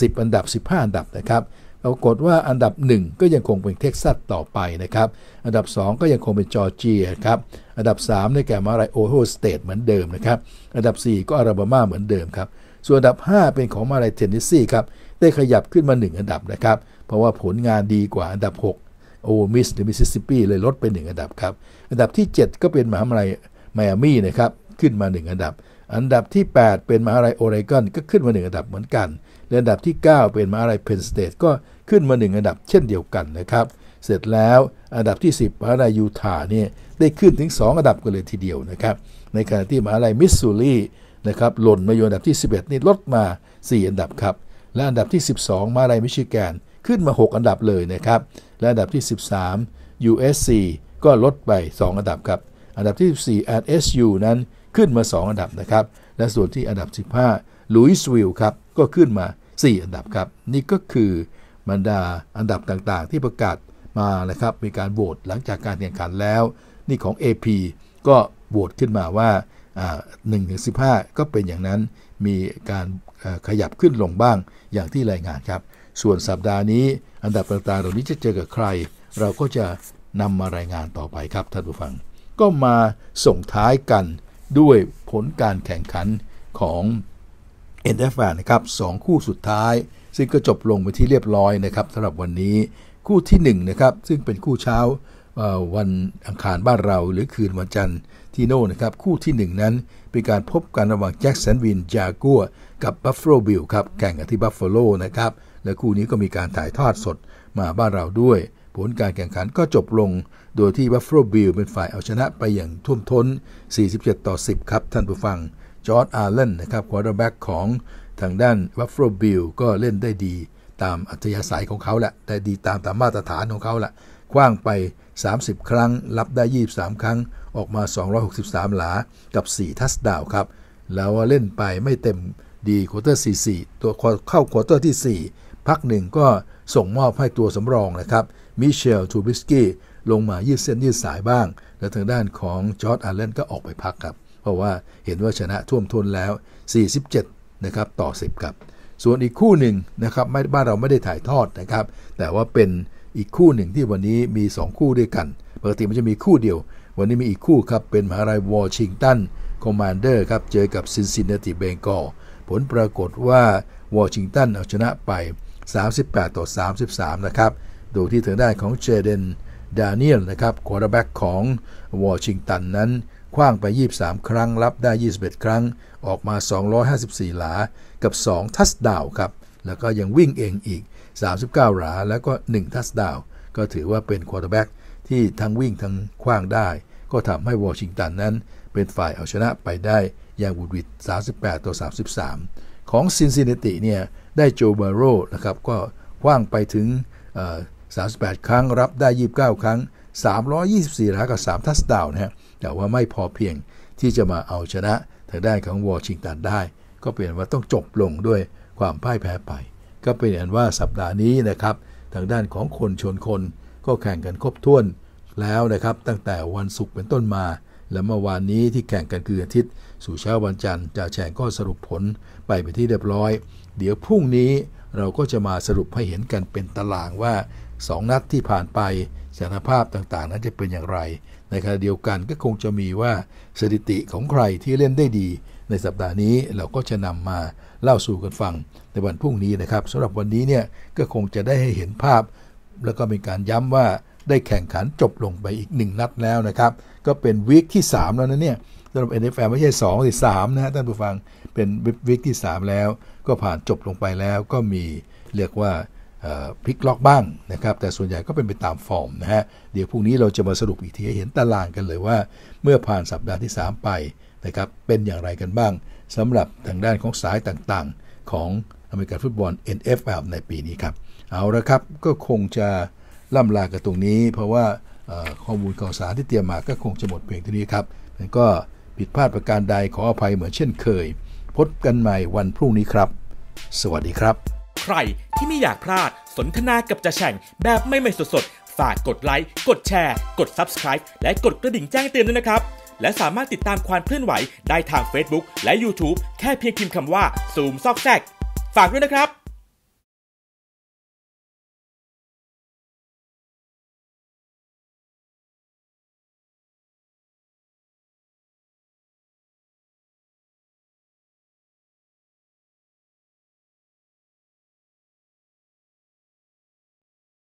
สิบอันดับสิบห้าอันดับนะครับปรากฏว่าอันดับหนึ่งก็ยังคงเป็นเท็กซัสต่อไปนะครับอันดับสองก็ยังคงเป็นจอร์เจียครับอันดับสามได้แก่มหาวิทยาลัยโอไฮโอสเตทเหมือนเดิมนะครับอันดับสี่ก็อาลาบามาเหมือนเดิมครับส่วนอันดับห้าเป็นของมหาวิทยาลัยเทนเนสซีครับได้ขยับขึ้นมาหนึ่งอันดับนะครับเพราะว่าผลงานดีกว่าอันดับหกโอมิสหรือมิสซิสซิปปีเลยลดไปหนึ่งอันดับครับอันดับที่เจ็ดก็เป็นมหาวิทยาลัยไมอามี่นะครับขึ้นมาหนึ่งอันดับอันดับที่แปดเป็นมหาวิทยาลัยโอเรกอนก็ขึ้นมาหนึ่งอันดับเหมือนกันและอันดับที่เก้าเป็นมหาวิทยาลัยเพนสเตทก็ขึ้นมาหนึ่งอันดับเช่นเดียวกันนะครับเสร็จแล้วอันดับที่สิบมหาวิทยาลัยยูทาห์เนี่ยได้ขึ้นถึงสองอันดับกันเลยทีเดียวนะครับในขณะที่มหาวิทยาลัยมิสซูรีนะครับหล่นมาอยู่อันดับที่สิบเอ็ดนี่ลดมาสี่อันดับครับและอันดับที่สิบสองมหาวิทยาลัยมิชิแกนขึ้นมาหกอันดับเลยนะครับและอันดับที่สิบสาม ยู เอส ซี ก็ลดไปสองอันดับครับอันดับที่สิบสี่ เอส ยู นั้นขึ้นมาสองอันดับนะครับและส่วนที่อันดับสิบห้าลุยส์วิลล์ครับก็ขึ้นมาสี่อันดับครับนี่ก็คือบรรดาอันดับต่างๆที่ประกาศมานะครับมีการโหวตหลังจากการแข่งขันแล้วนี่ของ เอ พี ก็โหวตขึ้นมาว่าหนึ่งถึงสิบห้าก็เป็นอย่างนั้นมีการขยับขึ้นลงบ้างอย่างที่รายงานครับส่วนสัปดาห์นี้อันดับต่างๆเหล่านี้จะเจอกับใครเราก็จะนำมารายงานต่อไปครับท่านผู้ฟังก็มาส่งท้ายกันด้วยผลการแข่งขันของ เอ็น เอฟ แอล นะครับสองคู่สุดท้ายซึ่งก็จบลงไปที่เรียบร้อยนะครับสำหรับวันนี้คู่ที่หนึ่งนะครับซึ่งเป็นคู่เช้าวันอังคารบ้านเราหรือคืนวันจันทร์ที่โน่นนะครับคู่ที่หนึ่งนั้นเป็นการพบกันระหว่างแจ็คสันวิลล์จากัวร์กับบัฟฟาโลบิลล์ครับแข่งกันที่บัฟฟาโลนะครับและคู่นี้ก็มีการถ่ายทอดสดมาบ้านเราด้วยผลการแข่งขันก็จบลงโดยที่บัฟฟาโลบิลล์เป็นฝ่ายเอาชนะไปอย่างท่วมท้นสี่สิบเจ็ดต่อสิบครับท่านผู้ฟังจอร์จอาร์เลนนะครับควอเตอร์แบ็กของทางด้านบัฟฟาโลบิลล์ก็เล่นได้ดีตามอัธยาศัยของเขาแหละได้ดีตามตามมาตรฐานของเขาแหละคว้างไปสามสิบครั้งรับได้ยี่สิบสามครั้งออกมาสองร้อยหกสิบสามหลากับสี่ทัชดาวน์ครับแล้วเล่นไปไม่เต็มดีควอเตอร์สี่สิบสี่ตัวเข้าควอเตอร์ที่สี่พักหนึ่งก็ส่งมอบให้ตัวสำรองนะครับมิเชลทูบิสกี้ลงมายืดเส้นยืดสายบ้างและทางด้านของจอร์จอาร์เลนก็ออกไปพักครับเพราะว่าเห็นว่าชนะท่วมท้นแล้วสี่สิบเจ็ดนะครับต่อสิบครับส่วนอีกคู่หนึ่งนะครับไม่บ้านเราไม่ได้ถ่ายทอดนะครับแต่ว่าเป็นอีกคู่หนึ่งที่วันนี้มีสองคู่ด้วยกันปกติมันจะมีคู่เดียววันนี้มีอีกคู่ครับเป็นมหาวิทยาลัยวอชิงตันคอมมานเดอร์ครับเจอกับซินซินนาติเบงกอลผลปรากฏว่าวอชิงตันเอาชนะไปสามสิบแปดต่อสามสิบสามนะครับโดยที่ทางด้านของเจเดนดาเนียลนะครับควอเตอร์แบ็กของวอชิงตันนั้นคว้างไปยี่สิบสามครั้งรับได้ยี่สิบเอ็ดครั้งออกมาสองร้อยห้าสิบสี่หลากับสองทัชดาวน์ครับแล้วก็ยังวิ่งเองอีกสามสิบเก้าหลาแล้วก็หนึ่งทัชดาวน์ก็ถือว่าเป็นควอเตอร์แบ็กที่ทั้งวิ่งทั้งคว้างได้ก็ทำให้วอชิงตันนั้นเป็นฝ่ายเอาชนะไปได้อย่างบุดวิดสามสิบแปดต่อสามสิบสามของซินซินนาติเนี่ยได้โจบาโร่นะครับก็คว้างไปถึงสามสิบแปดครั้งรับได้ยี่สิบเก้าครั้งสามร้อยยี่สิบสี่หลากับสามทัชดาวน์นะฮะแต่ว่าไม่พอเพียงที่จะมาเอาชนะทางด้านของวอชิงตันได้ ก็เปลี่ยนว่าต้องจบลงด้วยความพ่ายแพ้ไปก็เปลี่ยนว่าสัปดาห์นี้นะครับทางด้านของคนชนคนก็แข่งกันครบถ้วนแล้วนะครับตั้งแต่วันศุกร์เป็นต้นมาและเมื่อวานนี้ที่แข่งกันคืออาทิตย์สู่เช้าวันจันทร์จะแฉ่งก็สรุปผลไปเป็นที่เรียบร้อยเดี๋ยวพรุ่งนี้เราก็จะมาสรุปให้เห็นกันเป็นตารางว่าสองนัดที่ผ่านไปสถานภาพต่างๆนั้นจะเป็นอย่างไรในขณะเดียวกันก็คงจะมีว่าสถิติของใครที่เล่นได้ดีในสัปดาห์นี้เราก็จะนำมาเล่าสู่กันฟังในวันพรุ่งนี้นะครับสำหรับวันนี้เนี่ยก็คงจะได้ให้เห็นภาพแล้วก็มีการย้ำว่าได้แข่งขันจบลงไปอีกหนึ่งนัดแล้วนะครับก็เป็นวีคที่สามแล้วนะเนี่ยสำหรับ เอ็น เอฟ แอล ไม่ใช่สองหรือสามนะท่านผู้ฟังเป็นวีคที่สามแล้วก็ผ่านจบลงไปแล้วก็มีเรียกว่าพลิกล็อกบ้างนะครับแต่ส่วนใหญ่ก็เป็นไปตามฟอร์มนะฮะเดี๋ยวพรุ่งนี้เราจะมาสรุปอีกทีให้เห็นตารางกันเลยว่าเมื่อผ่านสัปดาห์ที่สามไปนะครับเป็นอย่างไรกันบ้างสำหรับทางด้านของสายต่างๆของอเมริกันฟุตบอล เอ็น เอฟ แอล ในปีนี้ครับเอาละครับก็คงจะล่ำลากันตรงนี้เพราะว่าข้อมูลข่าวสารที่เตรียมมาก็คงจะหมดเพียงเท่านี้ครับแล้วก็ผิดพลาดประการใดขออภัยเหมือนเช่นเคยพบกันใหม่วันพรุ่งนี้ครับสวัสดีครับใครที่ไม่อยากพลาดสนทนากับจะแฉ่งแบบไม่ไม่สดๆฝากกดไลค์กดแชร์กด ซับสไครบ์ และกดกระดิ่งแจ้งเตือนด้วยนะครับและสามารถติดตามความเคลื่อนไหวได้ทาง เฟซบุ๊ก และ ยูทูบ แค่เพียงพิมพ์คำว่าซูมซอกแซกฝากด้วยนะครับ